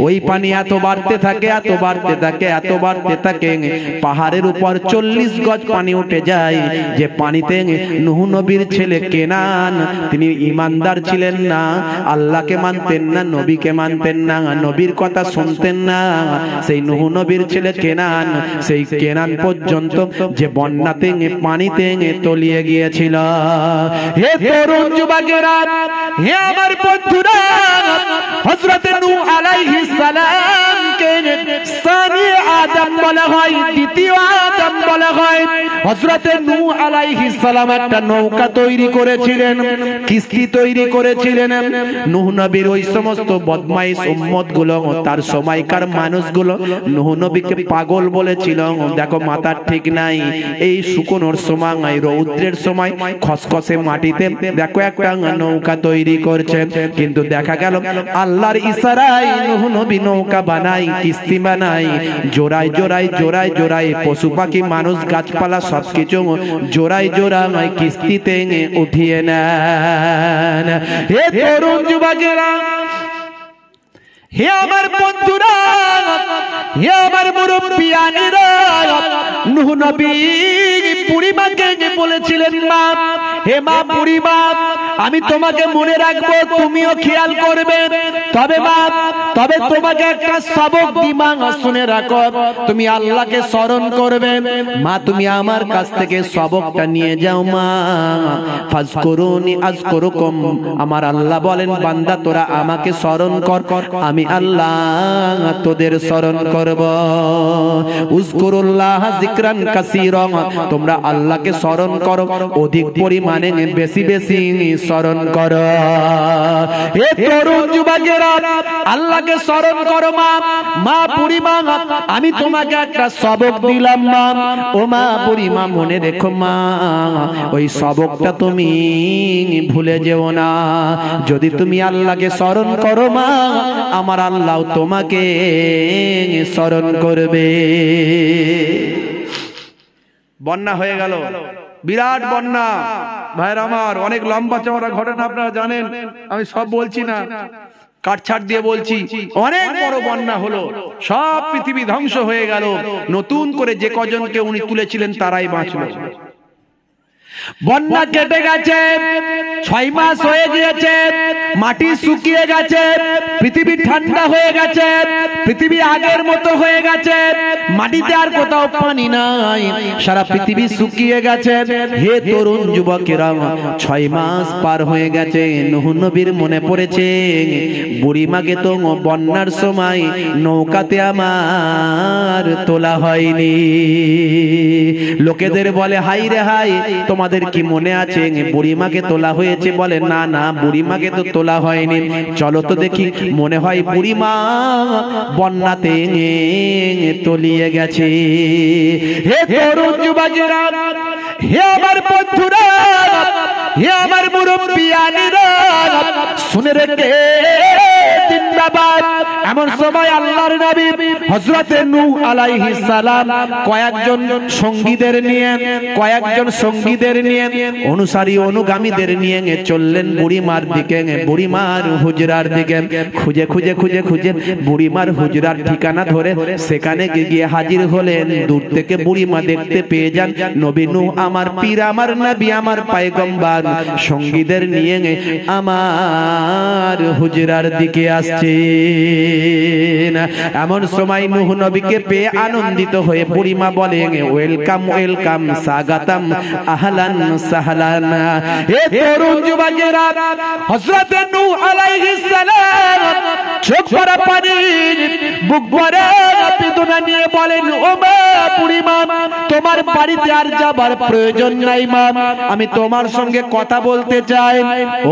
ओई पानी एतो बाड़ते थाके, एतो बाड़ते थाके, एतो बाड़ते थाके, पाहाड़ेर ऊपर 40 गज पानी उठे जाय। जे पानीते नूह नबीर छेले केनान, तिनि ईमानदार छिलेन ना, आल्लाहके मानतेन ना, नबीके मानतेन ना, नबीर कथा शुनतेन ना। सेई नूह नबीर छेले केनान, सेई केनान पर्यन्त जे बन्याते पानीते तलिये गियेछिल। हे तरुण युवकेरा, हे आमार बन्धुरा, हजरत नूह आलैहिस सालाम के सानी आदम बला हय, द्वितीय आदम बला हय। हजरत नूह आलैहिस सालाम একটা নৌকা তৈরি করেছিলেন, কিস্তি তৈরি করেছিলেন। নূহ নবীর ওই সমস্ত বদমাইশ উম্মতগুলো, তার সময়কার মানুষগুলো নূহ নবীকে পাগল বলেছিল। দেখো মাথা ঠিক নাই, এই শুকনোর সময়, রৌদ্রের সময়, খসখসে মাটিতে দেখো একটা নৌকা তৈরি করছেন। কিন্তু দেখা গেল আল্লাহর ইশারায় নূহ নবী নৌকা বানাই, কিস্তি বানাই, জোড়ায় জোড়ায় জোড়ায় জোড়ায় পশু পাখি মানুষ গাছপালা সবকিছু জোড়ায় জোড়ায় किस्ती तेंगे उठिए नान। हे तरुण युवकेरा, हे आमार बंधुरा, हे आमार मुरब्बियानेरा, नूह नबी বুড়িমাকে বলেছিলেন, মা হে মা বুড়িমা, আমি তোমাকে মনে রাখবো, তুমিও খেয়াল করবে। তবে মা, তবে তোমাকে একটা সবক দিমা, শুনে রাখো, তুমি আল্লাহকে স্মরণ করবে। মা তুমি আমার কাছ থেকে সবকটা নিয়ে যাও। মা ফাজকুরুনি আযকুরুকুম, আমার আল্লাহ বলেন, বান্দা তোরা আমাকে স্মরণ কর, আমি আল্লাহ তোদের স্মরণ করব। উযকুরুল্লাহ যিকরান কাসীরা, তোমরা আল্লাহকে স্মরণ করো, অধিক পরিমাণে, বেশি বেশি স্মরণ করো। হে তরুণ যুবকেরা, আল্লাহকে স্মরণ করো। মা, মা বুড়িমা, আমি তোমাকে একটা সবক দিলাম। মা ও মা বুড়িমা, মনে রেখো মা, ওই সবকটা তুমি ভুলে যেও না। যদি তুমি আল্লাহকে স্মরণ করো মা, আমার আল্লাহ তোমাকে স্মরণ করবে। বন্যা হয়ে গেল, বিরাট বন্যা। ভাইরা আমার, অনেক লম্বা চওড়া ঘটনা আপনারা জানেন, আমি সব বলছি না, কাটছাট দিয়ে বলছি। অনেক বড় বন্যা হলো, সব পৃথিবী ধ্বংস হয়ে গেল। নতুন করে যে কজনকে উনি তুলেছিলেন তারাই বাঁচলো। বন্যা কেটে গেছে, ৬ মাস হয়ে গিয়েছে, মাটি শুকিয়ে গেছে, পৃথিবী ঠান্ডা হয়ে গেছে, পৃথিবী আগের মতো হয়ে গেছে, মাটিতে আর কোথাও পানি নাই, সারা পৃথিবী শুকিয়ে গেছে। হে তরুণ যুবকেরা, ৬ মাস পার হয়ে গেছে। নূহ নবীর মনে পড়েছে, বুড়িমাকে তো বন্যার সময় নৌকাতে আমার তোলা হয়নি। লোকেদের বলে, হাই রে হাই, তোমার কি মনে আছে বুড়িমাকে তোলা হয়েছে? বলে, না না, বুড়িমাকে তো তোলা হয়নি, চলো তো দেখি, মনে হয় বুড়িমা বন্যাতে তলিয়ে গেছে। হে তরুণ যুবকেরা, হে আমার বন্ধুরা, হে আমার মুরব্বিয়ানেরা, শুনে রেখে দিন বাবা। এমন সময় আল্লাহর নবী হযরত নূহ আলাইহিস সালাম কয়েকজন সঙ্গীদের নিয়ে, কয়েকজন সঙ্গীদের নিয়ে, অনুসারী অনুগামীদের নিয়ে চললেন বুড়িমার দিকে, বুড়িমার হুজরার দিকে। খুঁজে খুঁজে খুঁজে খুঁজে বুড়িমার হুজরার ঠিকানা ধরে সেখানে গিয়ে হাজির হলেন। দূর থেকে বুড়িমা দেখতে পেয়ে যান, নবী নূহ আমার পীর, আমার নবী, আমার পায়গম্বর সঙ্গীদের নিয়ে আমার হুজরার দিকে আসছে। এমন সময় নূহ নবীকে পেয়ে আনন্দিত হয়ে বুড়িমা বলে, ওয়েলকাম ওয়েলকাম, স্বাগতম, আহলান সাহলান। হে তরুণ যুবকেরা, হযরত নূহ আলাইহিস সালাম চোখ ভরা পানি, বুক ভরা বেদনা নিয়ে বলেন, ও মা বুড়িমা, তোমার বাড়িতে আর যাবার প্রয়োজন নাই। মা, আমি তোমার সঙ্গে কথা বলতে চাই।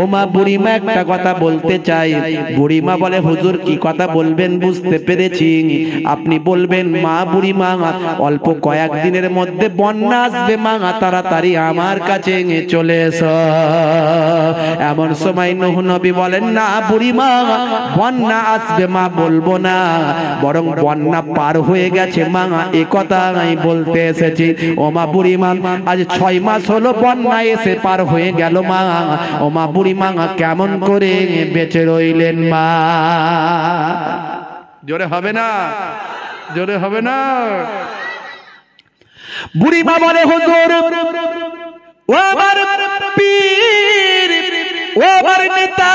ও মা বুড়িমা, একটা কথা বলতে চাই। বুড়িমা বলে, হুজুর কি কথা বলবেন বুঝতে পেরেছি, আপনি বলবেন। মা বুড়িমা, অল্প কয়েকদিনের মধ্যে বন্যা আসবে, মা তাড়াতাড়ি আমার কাছে চলে এসো। এমন সময় নূহ নবী বলেন, না বুড়িমা, বন্যা আসবে মা বলবো না, বরং বন্যা পার হয়ে গেছে মা, এই কথা আমি বলতে এসেছি। ও মা বুড়িমা, আজ ৬ মাস হলো বন্যা এসে পার হয়ে গেল মা, ও মা বুড়িমা কেমন করে বেঁচে রইলেন মা? জোরে হবে না, জোরে হবে না। বুড়িমা বলে, হুজুর ও আমার পীর, ও আমার নেতা,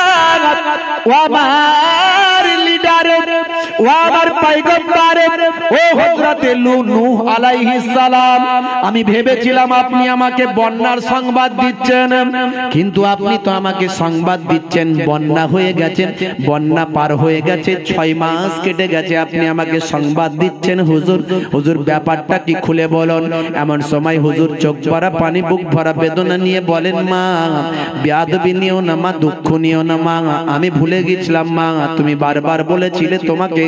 ও আমার লিডার, ও আমার পয়গম্বর, ও হযরত নূহ আলাইহিস সালাম, আমি ভেবেছিলাম আপনি আমাকে বন্যার সংবাদ দিচ্ছেন, কিন্তু আপনি তো আমাকে সংবাদ দিচ্ছেন বন্যা হয়ে গেছে, বন্যা পার হয়ে গেছে, ৬ মাস কেটে গেছে, আপনি আমাকে সংবাদ দিচ্ছেন হুজুর, হুজুর ব্যাপারটা কি খুলে বলুন। এমন সময় হুজুর চোখ ভরা পানি, বুক ভরা বেদনা নিয়ে বলেন, মা বেয়াদবি নিও না মা, দুঃখ নিও না মা, আমি ভুলে গেছিলাম মা, তুমি বারবার বলেছিলে তোমাকে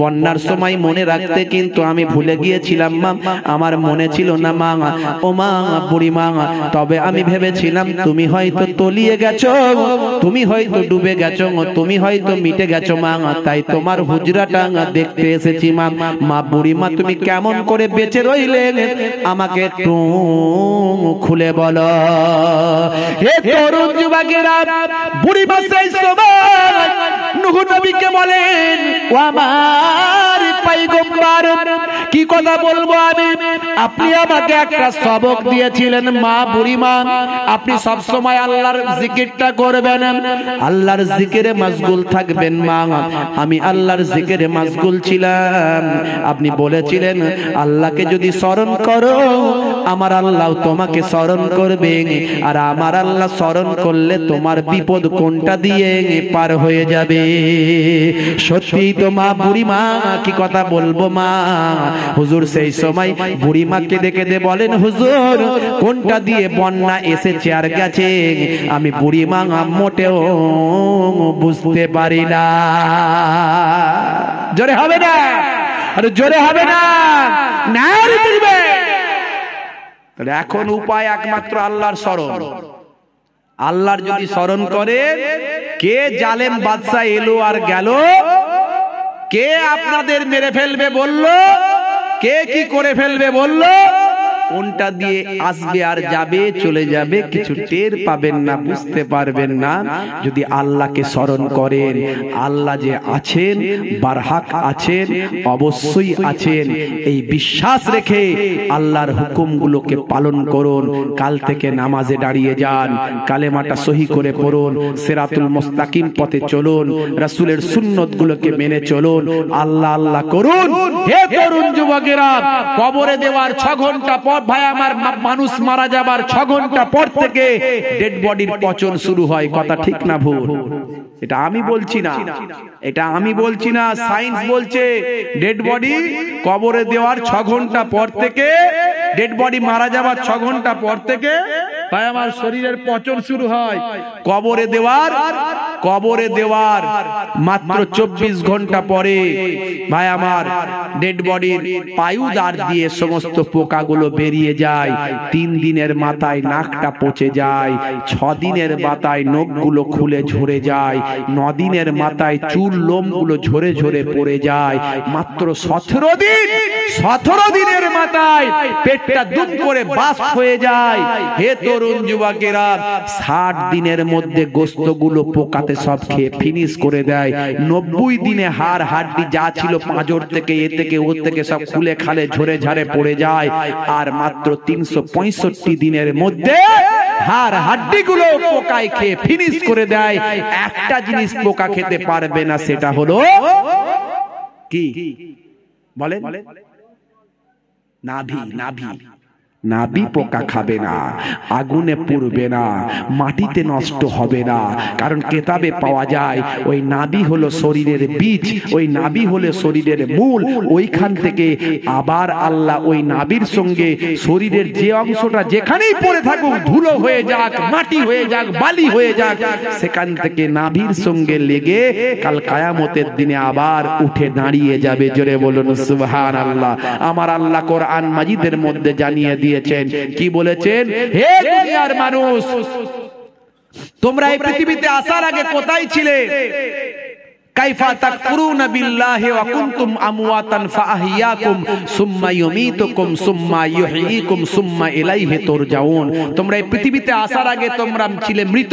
বন্যার সময় মনে রাখতে, কিন্তু আমি ভুলে গিয়েছিলাম মা, আমার মনে ছিল না মা। ও মা বুড়ি মা, তবে আমি ভেবেছিলাম তুমি হয়তো তলিয়ে গেছো, তুমি হয়তো ডুবে গেছো, তুমি হয়তো মিটে গেছো মা, তাই তোমার হুজরাটা দেখতে এসেছি মা। মা বুড়ি মা, তুমি কেমন করে বেঁচে রইলে আমাকে একটু খুলে বলো। হে তরুণ যুবকেরা, বুড়ি মা সেই সময় নূহ নবীকে বলেন, ও আমার পয়গম্বর, কি কথা বলবো আমি? আপনি আমাকে একটা সবক দিয়েছিলেন মা বুড়িমা, আপনি সব সময় আল্লাহর জিকিরটা করবেন, আল্লাহর জিকিরে মশগুল থাকবেন মা। আমি আল্লাহর জিকিরে মশগুল ছিলাম, আপনি বলেছিলেন আল্লাহকে যদি স্মরণ করো আমার আল্লাহ তোমাকে স্মরণ করবে, আর আমার আল্লাহ স্মরণ করলে তোমার বিপদ কোনটা দিয়ে পার হয়ে যাবে। সত্যি তো মা বুড়িমা, কি কথা বলবো মা। হুজুর সেই সময় বুড়িমাকে দেখে দে বলেন, হুজুর কোনটা দিয়ে বন্যা এসেছে আর গেছে আমি বুড়িমা মোটেও বুঝতে পারি না। জোরে হবে না, আরে জোরে হবে না। এখন উপায় একমাত্র আল্লাহর স্মরণ। আল্লাহর যদি স্মরণ করে, কে জালেম বাদশা এলো আর গেল, কে আপনাদের মেরে ফেলবে বললো, কে কি করে ফেলবে বললো, কোনটা দিয়ে আসবে আর যাবে চলে যাবে কিছু টের পাবেন না, বুঝতে পারবেন না। যদি আল্লাহকে স্মরণ করেন, আল্লাহ যে আছেন, বারহাক আছেন, অবশ্যই আছেন, এই বিশ্বাস রেখে আল্লাহর হুকুমগুলোকে পালন করুন। কাল থেকে নামাজে দাঁড়িয়ে যান, কালেমাটা সহি করে পড়ুন, সিরাতুল মুস্তাকিম পথে চলুন, রাসূলের সুন্নতগুলোকে মেনে চলুন, আল্লাহ আল্লাহ করুন। হে তরুণ যুবকেরা, কবরে দেওয়ার ৬ ঘন্টা ভাই আমার মানুষ মারা যাবার ৬ ঘন্টা পর থেকে ডেড বডির পচন শুরু হয়। কথা ঠিক না ভুল? এটা আমি বলছি না, এটা আমি বলছি না, সায়েন্স বলছে ডেড বডি কবরে দেওয়ার ৬ ঘন্টা পর থেকে, ডেড বডি মারা যাবার ৬ ঘন্টা পর থেকে ভাই আমার শরীরের পচন শুরু হয়। কবরে দেওয়ার, কবরে দেওয়ার মাত্র ২৪ ঘন্টা পরে ভাই আমার ডেড বডির পায়ুদার দিয়ে সমস্ত পোকাগুলো বেরিয়ে যায়। ৩ দিনের মাথায় নাকটা পচে যায়, ৬ দিনের মাথায় নখগুলো খুলে ঝরে যায়, ৯ দিনের মাথায় চুল লোমগুলো ঝরে ঝরে পড়ে যায়। মাত্র ১৭ দিন, ১৭ দিনের মাথায় পেটটা দুম করে বাস হয়ে যায়। হে তরুণ যুবকেরা, ৬০ দিনের মধ্যে গোস্তগুলো পোকাতে সব খেয়ে ফিনিশ করে দেয়। ৯০ দিনে হাড় হাড্ডি যা ছিল পাঁজর থেকে এ থেকে ও থেকে সব খুলে খালে ঝরে ঝরে পড়ে যায়। আর মাত্র ৩৬৫ দিনের মধ্যে হাড় হাড্ডিগুলো পোকায় খেয়ে ফিনিশ করে দেয়। একটা জিনিস পোকা খেতে পারবে না, সেটা হলো কি বলেন? নাভি। নাভি, নাভি পোকা খাবে না, আগুনে পুড়বে না, মাটিতে নষ্ট হবে না। কারণ কিতাবে পাওয়া যায় ওই নাভি হলো শরীরের বীজ, ওই নাভি হলো শরীরের মূল। ওইখান থেকে আবার আল্লাহ ওই নাভির সঙ্গে শরীরের যে অংশটা যেখানেই পড়ে থাকুক, ধুলো হয়ে যাক, মাটি হয়ে যাক, বালি হয়ে যাক, সেখান থেকে নাভির সঙ্গে লেগে কাল কিয়ামতের দিনে আবার উঠে দাঁড়িয়ে যাবে। জোরে বলুন সুবহানাল্লাহ। আমার আল্লাহ কোরআন মাজিদের মধ্যে জানিয়ে দিয়ে কি বলেছেন? হে দুনিয়ার মানুষ, তোমরা এই পৃথিবীতে আসার আগে কোথায় ছিলে? কাইফা তাকফুরুন বিল্লাহি ওয়া কুনতুম আমওয়াতান ফাআহইয়াকুম সুম্মা ইউমীতুকুম সুম্মা ইউহইয়িকুম সুম্মা ইলাইহি তুরজাউন। তোমরা এই পৃথিবীতে আসার আগে তোমরা ছিলে মৃত,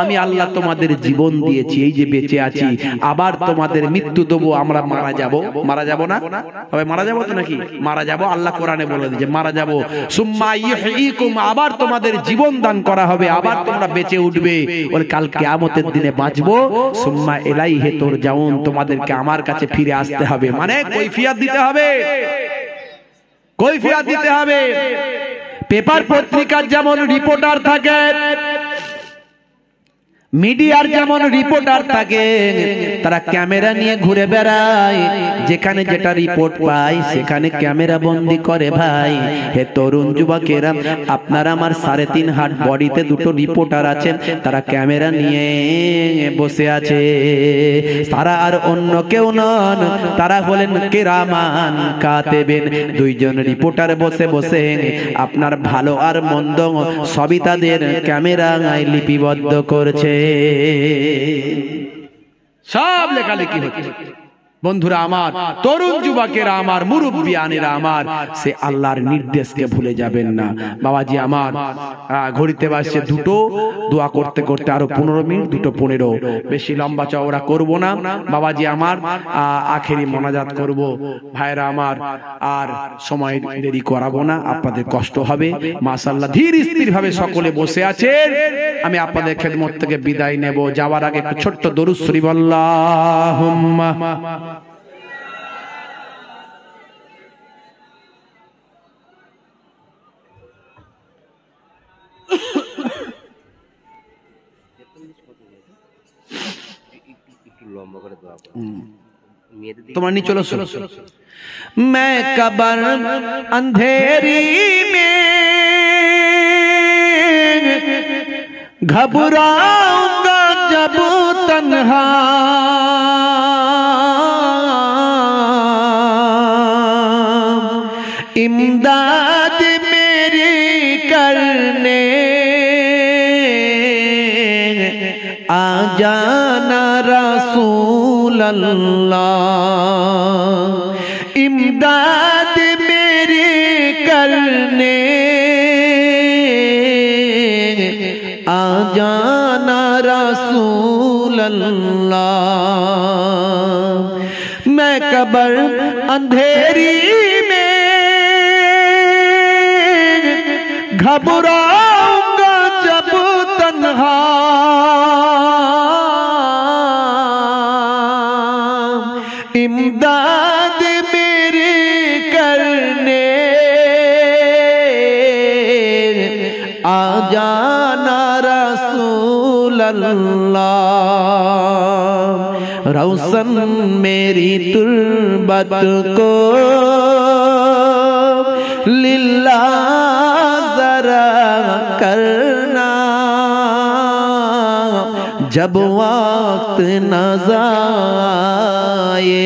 আমি আল্লাহ তোমাদের জীবন দিয়েছি, এই যে বেঁচে আছি, আবার তোমাদের মৃত্যু দেব, আমরা মারা যাব। মারা যাব না তবে মারা যাব তো নাকি? মারা যাব, আল্লাহ কোরআনে বলে দিয়েছে মারা যাব। সুম্মা ইউহইয়িকুম, আবার তোমাদের জীবন দান করা হবে, আবার তোমরা বেঁচে উঠবে, বলে কাল কিয়ামতের দিনে বাঁচবো। সুম্মা ইলাইহি তুরজাউন, যাউন তোমাদেরকে আমার কাছে ফিরে আসতে হবে, মানে কৈফিয়াত দিতে হবে, কৈফিয়াত দিতে হবে। পেপার পত্রিকার যেমন রিপোর্টার থাকে, মিডিয়ার যেমন রিপোর্টার থাকে, তারা ক্যামেরা নিয়ে ঘুরে বেড়ায়, যেখানে যেটা রিপোর্ট পায় সেখানে ক্যামেরা বন্দি করে। ভাই হে তরুণ যুবকেরা, আপনারা আমার 3.5 হাত বডিতে দুটো রিপোর্টার আছে, তারা ক্যামেরা নিয়ে বসে আছে, তারা আর অন্য কেউ নন, তারা হলেন কেরামান কাতেবেন। দুইজন রিপোর্টার বসে বসে আপনার ভালো আর মন্দ সবই তাদের ক্যামেরায় লিপিবদ্ধ করছে, সব লেখালেখি হচ্ছে। বন্ধুরা আমার, তরুণ যুবকেরা আমার, মুরুব্বিয়ানেরা আমার, সে আল্লাহর নির্দেশকে ভুলে যাবেন না। বাবাজি আমার, ঘড়িতে বাজছে 2টো, দোয়া করতে করতে আরো 15 মিনিট, 2:15, বেশি লম্বা চওড়া করব না। বাবাজি আমার, আখেরি মোনাজাত করব। ভাইরা আমার, আর সময় দেরি করাবো না, আপনাদের কষ্ট হবে। মাশাআল্লাহ ধীর স্থির ভাবে সকলে বসে আছেন, আমি আপনাদের খেদমত থেকে বিদায় নেব। যাওয়ার আগে একটু ছোট্ট দরুদ শরীফ, আল্লাহুম্মা तुम्हारा नहीं चलो सुनो। मैं कब्र अंधेरी में घबराऊंगा जब तन्हा, इमदाद मेरी करने आ जाना रसूल अल्लाह, इमदाद मेरी करने आ जाना रसूल अल्लाह। मैं कब्र अंधेरी में घबराऊंगा जब तन्हा, इमदाद मेरी करने आ जाना रसूल अल्लाह। रौशन मेरी तुर्बत को लिल्ला जरा करना, जब वक्त न जाए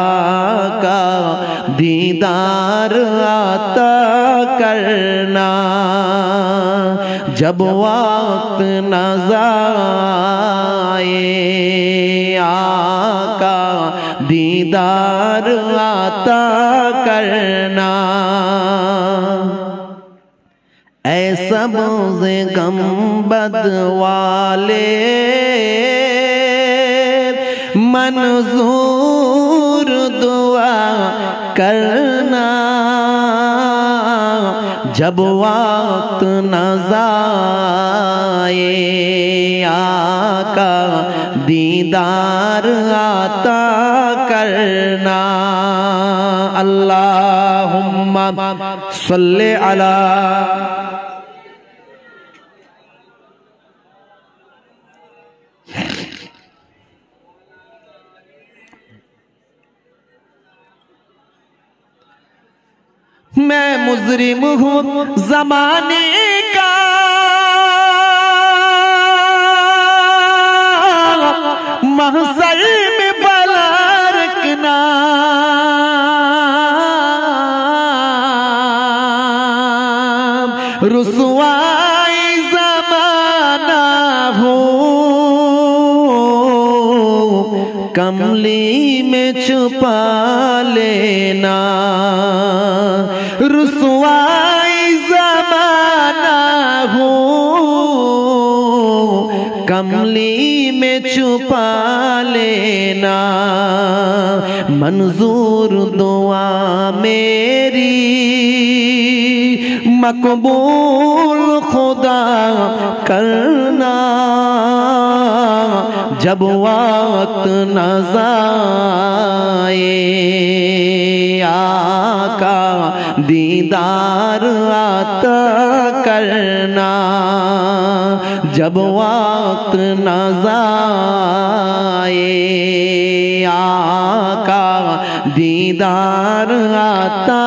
आका दीदार आता करना, जब वक्त न जाए आका दीदार आता करना। ऐसा बोझे गम्बद वाले मंजूर दुआ करना, जब वक्त न जाए आका दीदार आता करना। अल्लाहुम्मा सल्ले अला, मैं मुजरिम हूँ जमाने का, महसल में बला रखना, रुसवाई जमाने कमली में छुपा लेना, रुसवाई ज़माना हूँ कमली में छुपा लेना। मंजूर दुआ मेरी मकबूल खुदा करना। जब वक्त न जाए आका दीदार आता करना। जब वक्त न जाए आका दीदार आता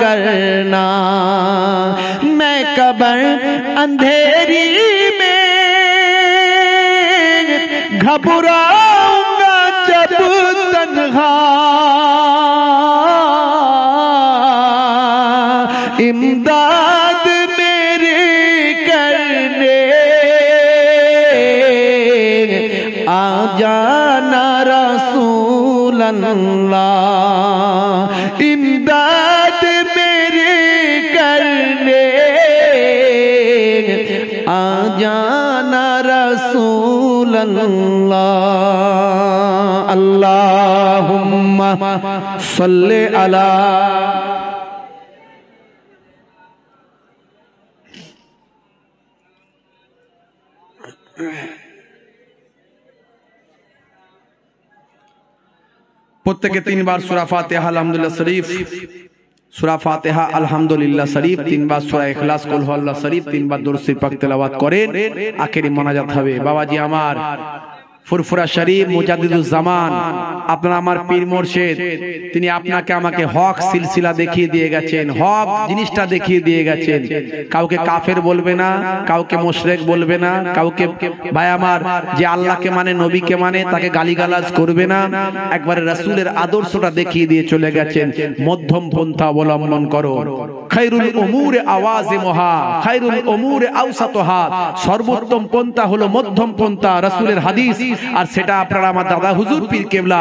करना। मैं कब्र अंधेरी में घबराऊंगा जब तन्हा, इमदाद मेरे करने आ जाना रसूल अल्लाह। इमदाद मेरे करने आ जाना रसूल अल्लाह। अल्लाहुम्मा सल्ले अला पुत के तीन बार सूरा फातिहा अल्हम्दुलिल्लाह शरीफ, सूरा फातिहा अल्हम्दुलिल्लाह शरीफ तीन बार, सूरा इखलास कुल हु अल्लाह शरीफ तीन बार दुरूद पाक तिलावत करें। आखिरी मोनाजात हबे बाबाजी आमार फुरफुरा शरीफ मुजाद्दिदुज ज़मान अपना आमार पीर मुर्शिद তিনি আপনাকে আমাকে হক সিলসিলা দেখিয়ে দিয়ে গেছেন, হক জিনিসটা দেখিয়ে দিয়ে গেছেন। কাউকে কাফের বলবে না, কাউকে মুশরিক বলবে না, কাউকে ভাই আমার যে আল্লাহকে মানে নবীকে মানে তাকে গালিগালাজ করবে না। একবারে রাসূলের আদর্শটা দেখিয়ে দিয়ে চলে গেছেন। মধ্যম পন্থা অবলম্বন করো। খায়রুল উমুরে আওয়াজিমুহা খায়রুল উমুরে আওসাতুহা, সর্বোত্তম পন্থা হলো মধ্যম পন্থা রাসূলের হাদিস। আর সেটা আপনারা আমার দাদা হুজুর পীর কেবলা,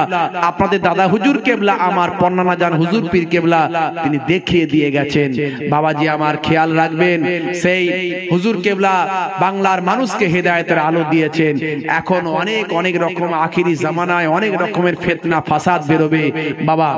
আপনাদের দাদা হুজুর কেবলা আমার পন্নানা জান হুজুর পীর কেবলা তিনি দেখিয়ে দিয়ে গেছেন। বাবাজি আমার খেয়াল রাখবেন, সেই হুজুর কেবলা বাংলার মানুষকে হেদায়েতের আলো দিয়েছেন। এখন অনেক অনেক রকম আখিরি জামানায় অনেক রকমের ফিতনা ফাসাদ বেরোবে। বাবা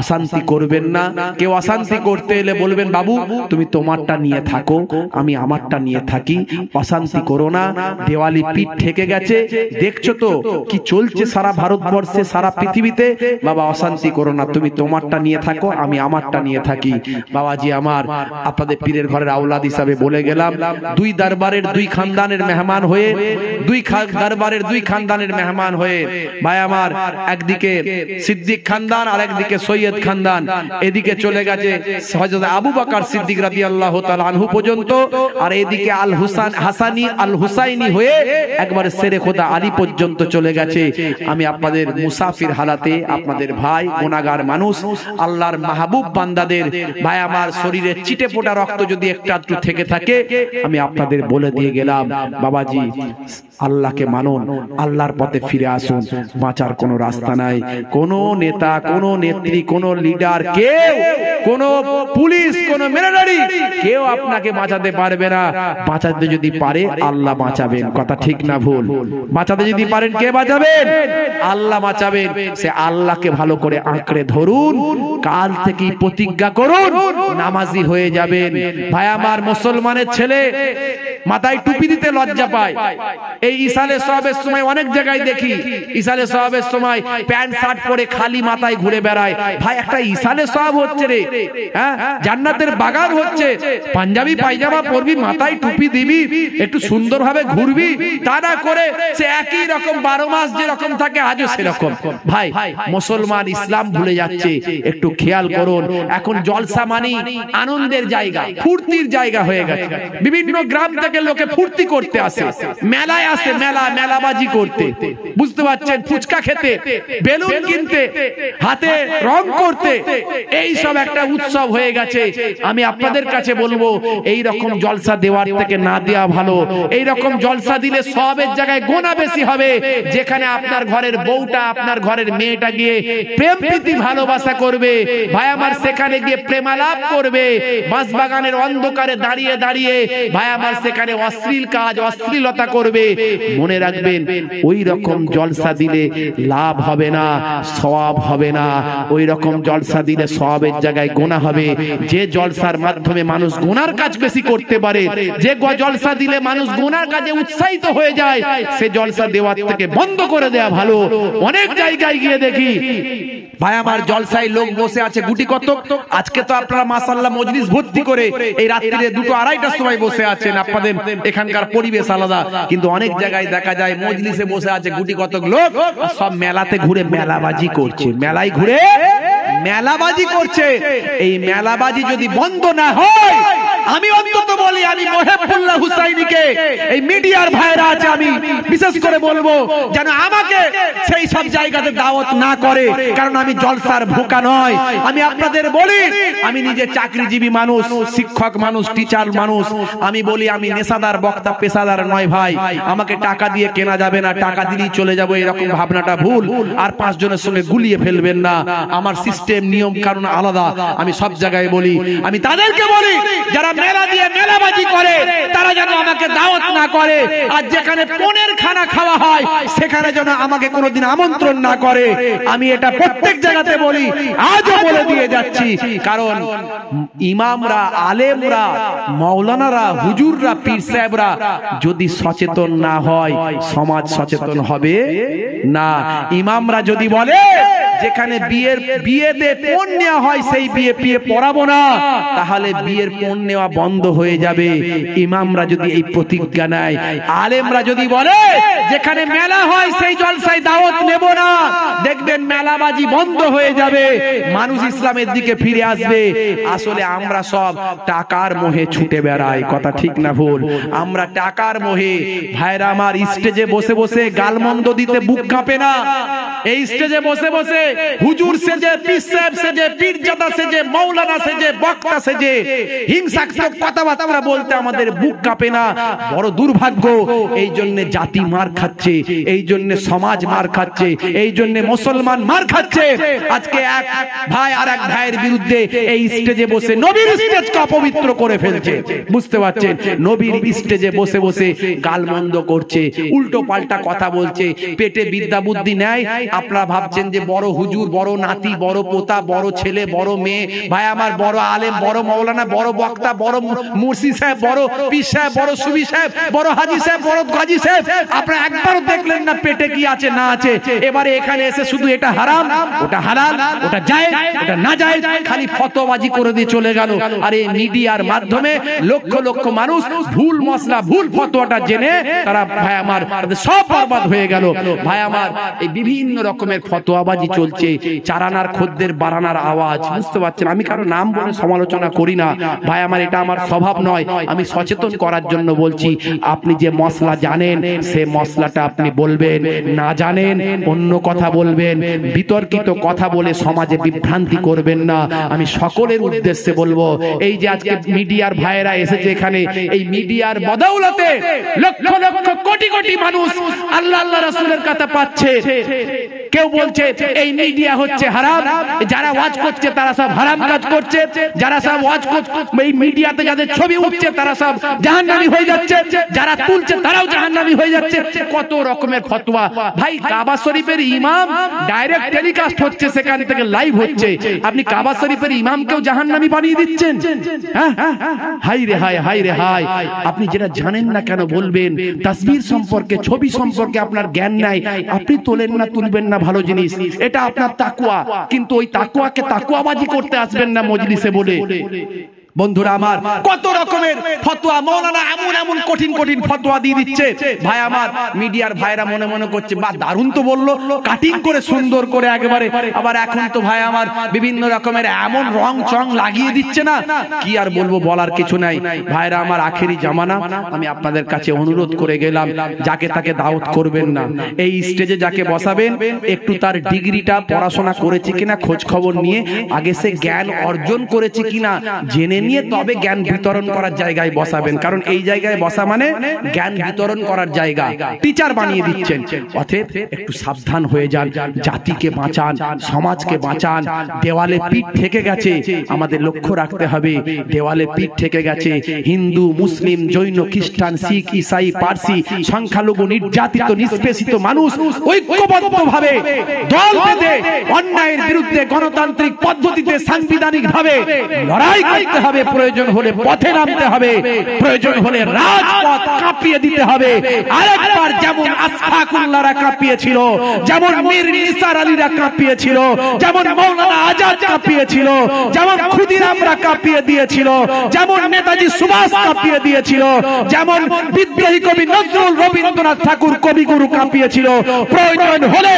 অশান্তি করবেন না। কেউ অশান্তি করতে এলে বলবেন বাবু তুমি তোমারটা নিয়ে থাকো, আমি আমারটা নিয়ে থাকি, অশান্তি করো না। দেওয়ালি পিঠ ঠেকে গেছে, দেখছো তো কি চলছে সারা ভারতবর্ষে সারা পৃথিবীতে। বাবা অশান্তি করো না, তুমি তোমারটা নিয়ে থাকো, আমি আমারটা নিয়ে থাকি। বাবাজি আমার আপনাদের পীরের ঘরের আওলাদ হিসাবে বলে গেলাম, দুই দরবারের দুই খানদানের মেহমান হয়ে ভাই আমার একদিকে সিদ্দিক খানদান আর একদিকে সৈয়দ খানদান, এদিকে চলে গেছে হযরত আবু বকর সিদ্দিক রাদিয়াল্লাহু তাআলা আনহু পর্যন্ত, আর এদিকে আল হুসান হাসানি আল হুসাইনি হয়ে একবারে শেরে খোদা আলী পর্যন্ত চলে গেছে। আমি আপনাদের মুসাফির হালাতে আপনাদের ভাই গুনাহগার মানুষ আল্লাহর মাহবুব বান্দাদের ভাই আমার শরীরে চিটেফোঁটা রক্ত যদি একটা একটু থেকে থাকে আমি আপনাদের বলে দিয়ে গেলাম। বাবাজি আল্লাহকে মানুন, আল্লাহর পথে ফিরে আসুন, বাঁচার কোনো রাস্তা নাই। কোনো নেতা কোনো নেত্রী কোনো লিডার কেউ কোনো পুলিশ কোনো মিলিটারি কেউ আপনাকে বাঁচাতে পারবে না। বাঁচাতে যদি পারে আল্লাহ বাঁচাবেন, কথা ঠিক না ভুল? বাঁচাতে যদি পারেন কে বাঁচাবেন? আল্লাহ বাঁচাবেন। সে আল্লাহকে ভালো করে আঁকড়ে ধরুন, কাল থেকে প্রতিজ্ঞা করুন নামাজি হয়ে যাবেন। ভাই আমার মুসলমানের ছেলে মাথায় টুপি দিতে লজ্জা পায়। এই ইসালে সওয়াবের সময় অনেক জায়গায় দেখি ইসালে সওয়াবের সময় প্যান্ট শার্ট পরে খালি মাথায় ঘুরে বেড়ায়। ভাই একটা ইসালে সওয়াব হচ্ছে রে, হ্যাঁ জান্নাতের বাগান হচ্ছে। পাঞ্জাবি পায়জামা পরবি, মাথায় টুপি দিবি, একটু সুন্দরভাবে ঘুরবি, তা না করে সে একই রকম 12 মাস যে রকম থাকে আজও সেরকম। ভাই মুসলমান ইসলাম ভুলে যাচ্ছে, একটু খেয়াল করুন। এখন জলসা মানে আনন্দের জায়গা ফুর্তির জায়গা হয়ে গেছে। বিভিন্ন গ্রাম থেকে লোকে ফুর্তি করতে আসে, মেলায় আসে, মেলাবাজি করতে, বুঝতে পারছেন, ফুচকা খেতে, বেলুন কিনতে, হাতে রং করতে, এই সব একটা উৎসব হয়ে গেছে। আমি আপনাদের কাছে বলবো এই রকম জলসা দেওয়ার থেকে না দেওয়া ভালো। এই রকম জলসা দিলে সবের জায়গায় গোনা বেশি হবে, যেখানে আপনার ঘরের বউটা আপনার ঘরের মেয়েটা গিয়ে প্রেম প্রীতি ভালোবাসা করবে, ভাই আমার সেখানে গিয়ে প্রেমালাপ করবে। বাস বাগানের অন্ধকারে দাঁড়িয়ে দাঁড়িয়ে ভাই আমার সেখানে অশ্লীল কাজ অশ্লীলতা করবে। মনে রাখবেন ওই রকম জলসা দিলে লাভ হবে না, সওয়াব হবে না। ওই রকম জলসা দিলে সওয়াবের জায়গায় গুনাহ হবে। যে জলসার মাধ্যমে মানুষ গুনার কাজ বেশি করতে পারে, যে জলসা দিলে মানুষ গুনার কাজে উৎসাহিত হয়ে যায়, সে জলসা দেওয়ার থেকে বন্ধ করে দেয়া ভালো। অনেক জায়গায় গিয়ে দেখি ভাই আমার জলসায় লোক বসে আছে গুটি কতক। আজকে তো আপনারা মাশাআল্লাহ মজলিস ভর্তি করে এই রাত্রিরে 2-2:30টার সময় বসে আছেন, আপনাদের এখানকার পরিবেশ আলাদা। কিন্তু অনেক জায়গায় দেখা যায় মজলিসে বসে আছে গুটি কতক লোক, সব মেলাতে ঘুরে মেলাবাজি করছে, মেলায় ঘুরে মেলাবাজি করছে। এই মেলাবাজি যদি বন্ধ না হয়, আমি অন্তত বলি, আমি মোহেবুল্লাহ হুসাইনিকে, এই মিডিয়ার ভাইরা আছে, আমি বিশেষ করে বলবো যেন আমাকে সেই সব জায়গাতে দাওয়াত না করে, কারণ আমি জলসার ভোকা নয়। আমি আপনাদের বলি, আমি নিজে চাকরিজীবী মানুষ, শিক্ষক মানুষ, টিচার মানুষ। আমি বলি আমি নেশাদার বক্তা পেশাদার নয় ভাই, আমাকে টাকা দিয়ে কেনা যাবে না, টাকা দিলেই চলে যাবো এরকম ভাবনাটা ভুল। আর 5 জনের সঙ্গে গুলিয়ে ফেলবেন না, আমার সিস্টেম নিয়ম কারণ আলাদা। আমি সব জায়গায় বলি, আমি তাদেরকে বলি যারা মেলা দিয়ে মেলাবাজি করে তারা যেন আমাকে দাওয়াত না করে, আর যেখানে পনের খানা খাওয়া হয় সেখানে যেন আমাকে কোনোদিন আমন্ত্রণ না করে। আমি এটা প্রত্যেক জায়গাতে বলি, আজও বলে দিয়ে যাচ্ছি। কারণ ইমামরা, আলেমরা, মাওলানারা, হুজুররা, পীর সাহেবরা যদি সচেতন না হয় সমাজ সচেতন হবে না। ইমামরা যদি বলে যেখানে বিয়েতে পণ নেওয়া হয় সেই বিয়ে পিয়ে পড়াবো না, তাহলে বিয়ের পণ নেওয়া বন্ধ হয়ে যাবে। ইমামরা যদি এই প্রতিজ্ঞা নেয়, আলেমরা যদি বলে যেখানে মেলা হয় সেই জলসায় দাওয়াত নেব না, দেখবেন মেলাবাজি বন্ধ হয়ে যাবে, মানুষ ইসলামের দিকে ফিরে আসবে। আসলে আমরা সব টাকার মোহে ছুটে বেড়াই, কথা ঠিক না ভুল? আমরা টাকার মোহে ভাইরা আমার স্টেজে বসে বসে গালমন্দ দিতে বুক কাঁপে না। এই স্টেজে বসে বসে হুজুর সেজে, পীর সাহেব সেজে, পীরজাদা সেজে, মাওলানা সেজে, বক্তা সেজে হিংসাত্মক কথাবার্তা বলতে আমাদের বুক কাঁপে না। বড় দুর্ভাগ্য। এই জন্য জাতি মার খাচ্ছে, এই জন্য সমাজ মার খাচ্ছে, এই জন্য মুসলমান মার খাচ্ছে। আজকে এক ভাই আর এক ভাইয়ের বিরুদ্ধে এই স্টেজে বসে নবীর স্টেজকে অপবিত্র করে ফেলছে, বুঝতে পারছেন? নবীর স্টেজে বসে বসে গালমন্দ করছে, উল্টো পাল্টা কথা বলছে, পেটে বিদ্যা বুদ্ধি নেয়। আপনারা ভাবছেন যে বড় হুজুর, বড় নাতি, বড় পোতা, বড় ছেলে, বড় মেয়ে, ভাই আমার বড় আলেম, বড় মাওলানা, বড় বক্তা, বড় মুর্শিদ সাহেব, বড় পীর সাহেব, বড় সুবি সাহেব, বড় হাজী সাহেব, বড় গাজী সাহেব। আপনারা একবারও দেখলেন না পেটে কি আছে না আছে। এবারে এখানে এসে শুধু এটা হারাম, ওটা হালাল, ওটা জায়েজ, ওটা না জায়েজ, খালি ফতোয়াবাজি করে দিয়ে চলে গেল। আর এই মিডিয়ার মাধ্যমে লক্ষ লক্ষ মানুষ ভুল মশলা, ভুল ফতোয়াটা জেনে তারা ভাই আমার সব বরবাদ হয়ে গেল। ভাই আমার এই বিভিন্ন রকমের ফতোয়াবাজি চলছে, চারানার খদ্দের বাড়ানোর আওয়াজ, বুঝতে পারছেন? আমি কারো নাম বলে সমালোচনা করি না ভাই আমার, এটা আমার স্বভাব নয়। আমি সচেতন করার জন্য বলছি, আপনি যে মশলা জানেন সে মশলাটা আপনি বলবেন, না জানেন অন্য কথা বলবেন, বিতর্কিত কথা বলে সমাজে বিভ্রান্তি করবেন না। আমি সকলের উদ্দেশ্যে বলবো, এই যে আজকে মিডিয়ার ভাইয়েরা এসেছে এখানে, এই মিডিয়ার বদৌলতে লক্ষ লক্ষ কোটি কোটি মানুষ আল্লাহ আল্লাহ রাসূলের কথা পাচ্ছে। কেউ বলছে এই মিডিয়া হচ্ছে হারাম, যারা ওয়াজ করছে তারা সব হারাম কাজ করছে, যারা সব ওয়াজ করছে এই মিডিয়াতে যাদের ছবি উঠছে তারা সব জাহান্নামী হয়ে যাচ্ছে, যারা তুলছে তারাও জাহান্নামী হয়ে যাচ্ছে। কত রকমের ফতোয়া। ভাই কাবা শরীফের ইমাম ডাইরেক্ট টেলিকাস্ট হচ্ছে, সেখান থেকে লাইভ হচ্ছে, আপনি কাবা শরীফের ইমামকেও জাহান্নামী বানিয়ে দিচ্ছেন। হ্যাঁ, হাই রে হাই, হাই রে হাই। আপনি যেটা জানেন না কেন বলবেন? তাসবির সম্পর্কে, ছবি সম্পর্কে আপনার জ্ঞান নাই, আপনি তোলেন না, তুলবেন না ভালো জিনিস, এটা আপনার তাকওয়া। কিন্তু ওই তাকওয়াকে তাকওয়াবাজি করতে আসবেন না মজলিসে বলে। বন্ধুরা আমার, কত রকমের ফতোয়া মাওলানা এমন এমন কঠিন কঠিন ফতোয়া দিয়ে দিচ্ছে। ভাই আমার মিডিয়ার ভাইরা মনে মনে করছে বা দারুণ তো বললো, কাটিং করে সুন্দর করে একবারে। আবার এখন তো ভাই আমার বিভিন্ন রকমের এমন রং চং লাগিয়ে দিচ্ছে না, কি আর বলবো, বলার কিছু নাই। ভাইরা আমার আখেরি জামানা, আমি আপনাদের কাছে অনুরোধ করে গেলাম, যাকে তাকে দাওয়াত করবেন না। এই স্টেজে যাকে বসাবেন একটু তার ডিগ্রিটা, পড়াশোনা করেছে কিনা খোঁজ খবর নিয়ে, আগে সে জ্ঞান অর্জন করেছে কিনা জেনে নিয়ে তবে জ্ঞান বিতরণ করার জায়গায় বসাবেন, কারণ এই জায়গায় বসা মানে জ্ঞান বিতরণ করার জায়গা। টিচার বানিয়ে দিচ্ছেন। অতএব একটু সাবধান হয়ে যান, জাতিকে বাঁচান, সমাজকে বাঁচান। দেওয়ালে পিঠ থেকে গেছে, আমাদের লক্ষ্য রাখতে হবে। দেওয়ালে পিঠ থেকে গেছে, হিন্দু, মুসলিম, জৈন, খ্রিস্টান, শিখ, ইসাই, পার্সি, সংখ্যালঘু, নির্যাতিত, নিষ্পেষিত মানুষ ঐক্যবদ্ধভাবে দল বেঁধে অন্যায়ের বিরুদ্ধে গণতান্ত্রিক পদ্ধতিতে সাংবিধানিকভাবে লড়াই করতে হবে। প্রয়োজন হলে পথে নামতে হবে, প্রয়োজন হলে রাজপথ কাঁপিয়ে দিতে হবে। আরেকবার যেমন আশফাকুল্লাহরা কাঁপিয়েছিল, যেমন মীর নিসার আলীরা কাঁপিয়েছিল, যেমন মৌলানা আজাদ কাঁপিয়েছিল, যেমন ক্ষুদিরামরা কাঁপিয়ে দিয়েছিল, যেমন নেতাজি সুভাষ কাঁপিয়ে দিয়েছিল, যেমন বিদ্রোহী কবি নজরুল, রবীন্দ্রনাথ ঠাকুর, কবিগুরু কাঁপিয়েছিল, প্রয়োজন হলে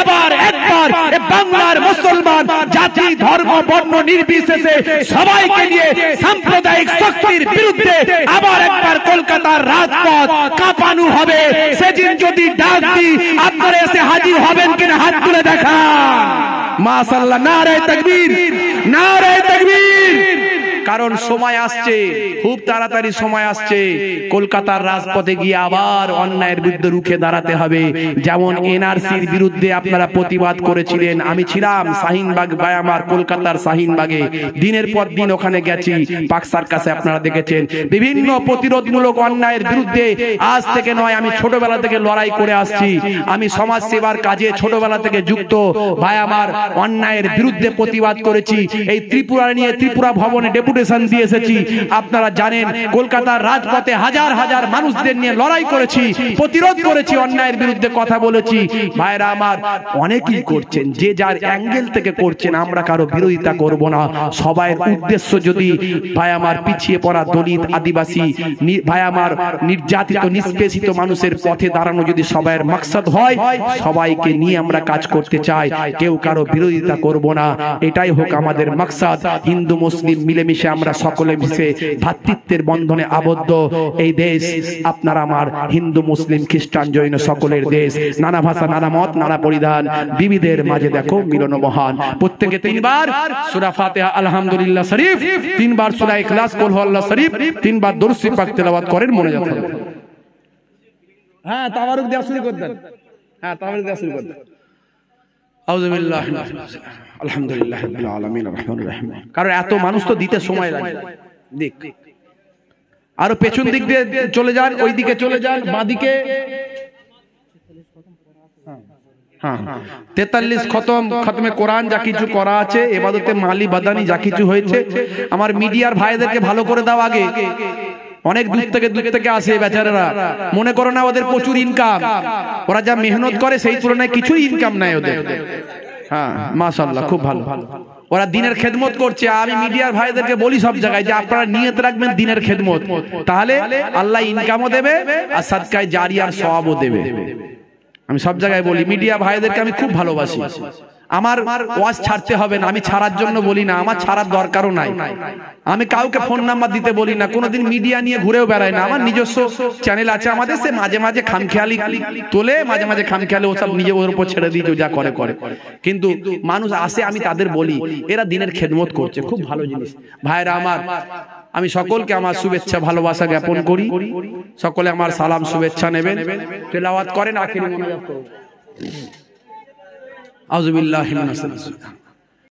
আবার একবার বাংলার মুসলমান জাতি, ধর্ম, বর্ণ নির্বিশেষে সবাইকে নিয়ে সাম্প্রদায়িক শক্তির বিরুদ্ধে আবার একবার কলকাতার রাজপথ কাঁপানো হবে। সেদিন যদি ডাক দিই আপনারা এসে হাজির হবেন কিনা হাত তুলে দেখা। মাশাআল্লাহ, নারায়ে তাকবীর, নারায়ে তাকবীর। কারণ সময় আসছে, খুব তাড়াতাড়ি সময় আসছে, কলকাতার রাজপথে গিয়ে আবার অন্যায়ের বিরুদ্ধে রুখে দাঁড়াতে হবে। যেমন এনআরসির বিরুদ্ধে আপনারা প্রতিবাদ করেছিলেন, আমি ছিলাম শাহিনবাগ, বায়ামার কলকাতার শাহিনবাগে, দিনের পর দিন ওখানে গেছি, পাক সার্কাসে আপনারা দেখেছেন। বিভিন্ন প্রতিরোধমূলক অন্যায়ের বিরুদ্ধে আজ থেকে নয়, আমি ছোটবেলা থেকে লড়াই করে আসছি। আমি সমাজ সেবার কাজে ছোটবেলা থেকে যুক্ত, বায়ামার অন্যায়ের বিরুদ্ধে প্রতিবাদ করেছি। এই ত্রিপুরা নিয়ে ত্রিপুরা ভবনে ডেপুটেশন দিয়ে এসেছি। আপনারা জানেন কলকাতার রাজপথে হাজার হাজার মানুষদের নিয়ে লড়াই করেছি, প্রতিরোধ করেছি, অন্যায়ের বিরুদ্ধে কথা বলেছি। ভাইরা আমার, অনেকেই করছেন, যে যার অ্যাঙ্গেল থেকে করছেন, আমরা কারো বিরোধিতা করব না। সবাই উদ্দেশ্য যদি ভাই আমার পিছিয়ে পড়া দলিত, আদিবাসী, ভাই আমার নির্যাতিত, নিষ্পেষিত মানুষের পথে দাঁড়ানো যদি সবাইয়ের মাকসাদ হয়, সবাইকে নিয়ে আমরা কাজ করতে চাই, কেউ কারো বিরোধিতা করব না, এটাই হোক আমাদের মাকসাদ। হিন্দু মুসলিম মিলেমিশে আমরা সকলে মিশে ভাতৃত্বের বন্ধনে আবদ্ধ এই দেশ আপনার আমার। হিন্দু মুসলিম খ্রিস্টান জৈন সকলের দেশ, নানা ভাষা, নানা মত, নানা পরিধান, বিবিধের মাঝে দেখো মিলন মহান। প্রত্যেকে তিনবার সূরা ফাতিহা, আলহামদুলিল্লাহ শরীফ তিনবার, সূরা ইখলাস, কুল হু আল্লাহ শরীফ তিনবার, দুরূদ শরীফ পাক তেলাওয়াত করেন, মনে যাবে। হ্যাঁ, তাবারুক দেয়া শুরু করতেন, হ্যাঁ তাবারুক দেয়া শুরু করতেন। আউযু বিল্লাহি মিনাশ শাইতানির রাজীম, আলহামদুলিল্লাহি রাব্বিল আলামিন, আর রাহমানির রাহিম। কারণ এত মানুষ তো দিতে সময় লাগে। দেখ, আরো পেছন দিক দিয়ে চলে যান, ওই দিকে চলে যান, বাঁ দিকে। হ্যাঁ, 43 খতম, খতমে কোরআন, যা কিছু করা আছে, ইবাদতে মালি বাদানি যা কিছু হয়েছে। আমার মিডিয়ার ভাইদেরকে ভালো করে দাও আগে, অনেক দূর থেকে আসে বেচারারা, মনে করো না ওদের প্রচুর ইনকাম, ওরা যা মেহনত করে সেই তুলনায় কিছুই ইনকাম নাই ওদের। হ্যাঁ, মাশাআল্লাহ, খুব ভালো, ওরা দিনের খেদমত করছে। আমি মিডিয়ার ভাইদেরকে বলি সব জায়গায় যে আপনারা নিয়ত রাখবেন দিনের খেদমত, তাহলে আল্লাহ ইনকামও দেবে আর সাদকায়ে জারিয়ার সওয়াবও দেবে। আমি সব জায়গায় বলি, মিডিয়া ভাইদেরকে আমি খুব ভালোবাসি, আমার ওয়াজ ছাড়তে হবে না, আমি ছাড়ার জন্য বলি না, আমার ছাড়ার দরকারও নাই। আমি কাউকে ফোন নাম্বার দিতে বলি না, কোনোদিন মিডিয়া নিয়ে ঘুরেও বেড়াই না। আমার নিজস্ব চ্যানেল আছে আমাদের, সে মাঝে মাঝে খামখেয়ালি তোলে, মাঝে মাঝে খামখেয়ালি ওসব নিজে ওর উপর ছেড়ে দিই, যা করে। কিন্তু মানুষ আসে, আমি তাদের বলি এরা দিনের খেদমত করছে, খুব ভালো জিনিস। ভাইরা আমার, আমি সকলকে আমার শুভেচ্ছা ভালোবাসা জ্ঞাপন করি, সকলে আমার সালাম শুভেচ্ছা নেবেন, তেলাওয়াত করেন আখিরি মোনাজাত। أعوذ بالله من الشيطان الرجيم।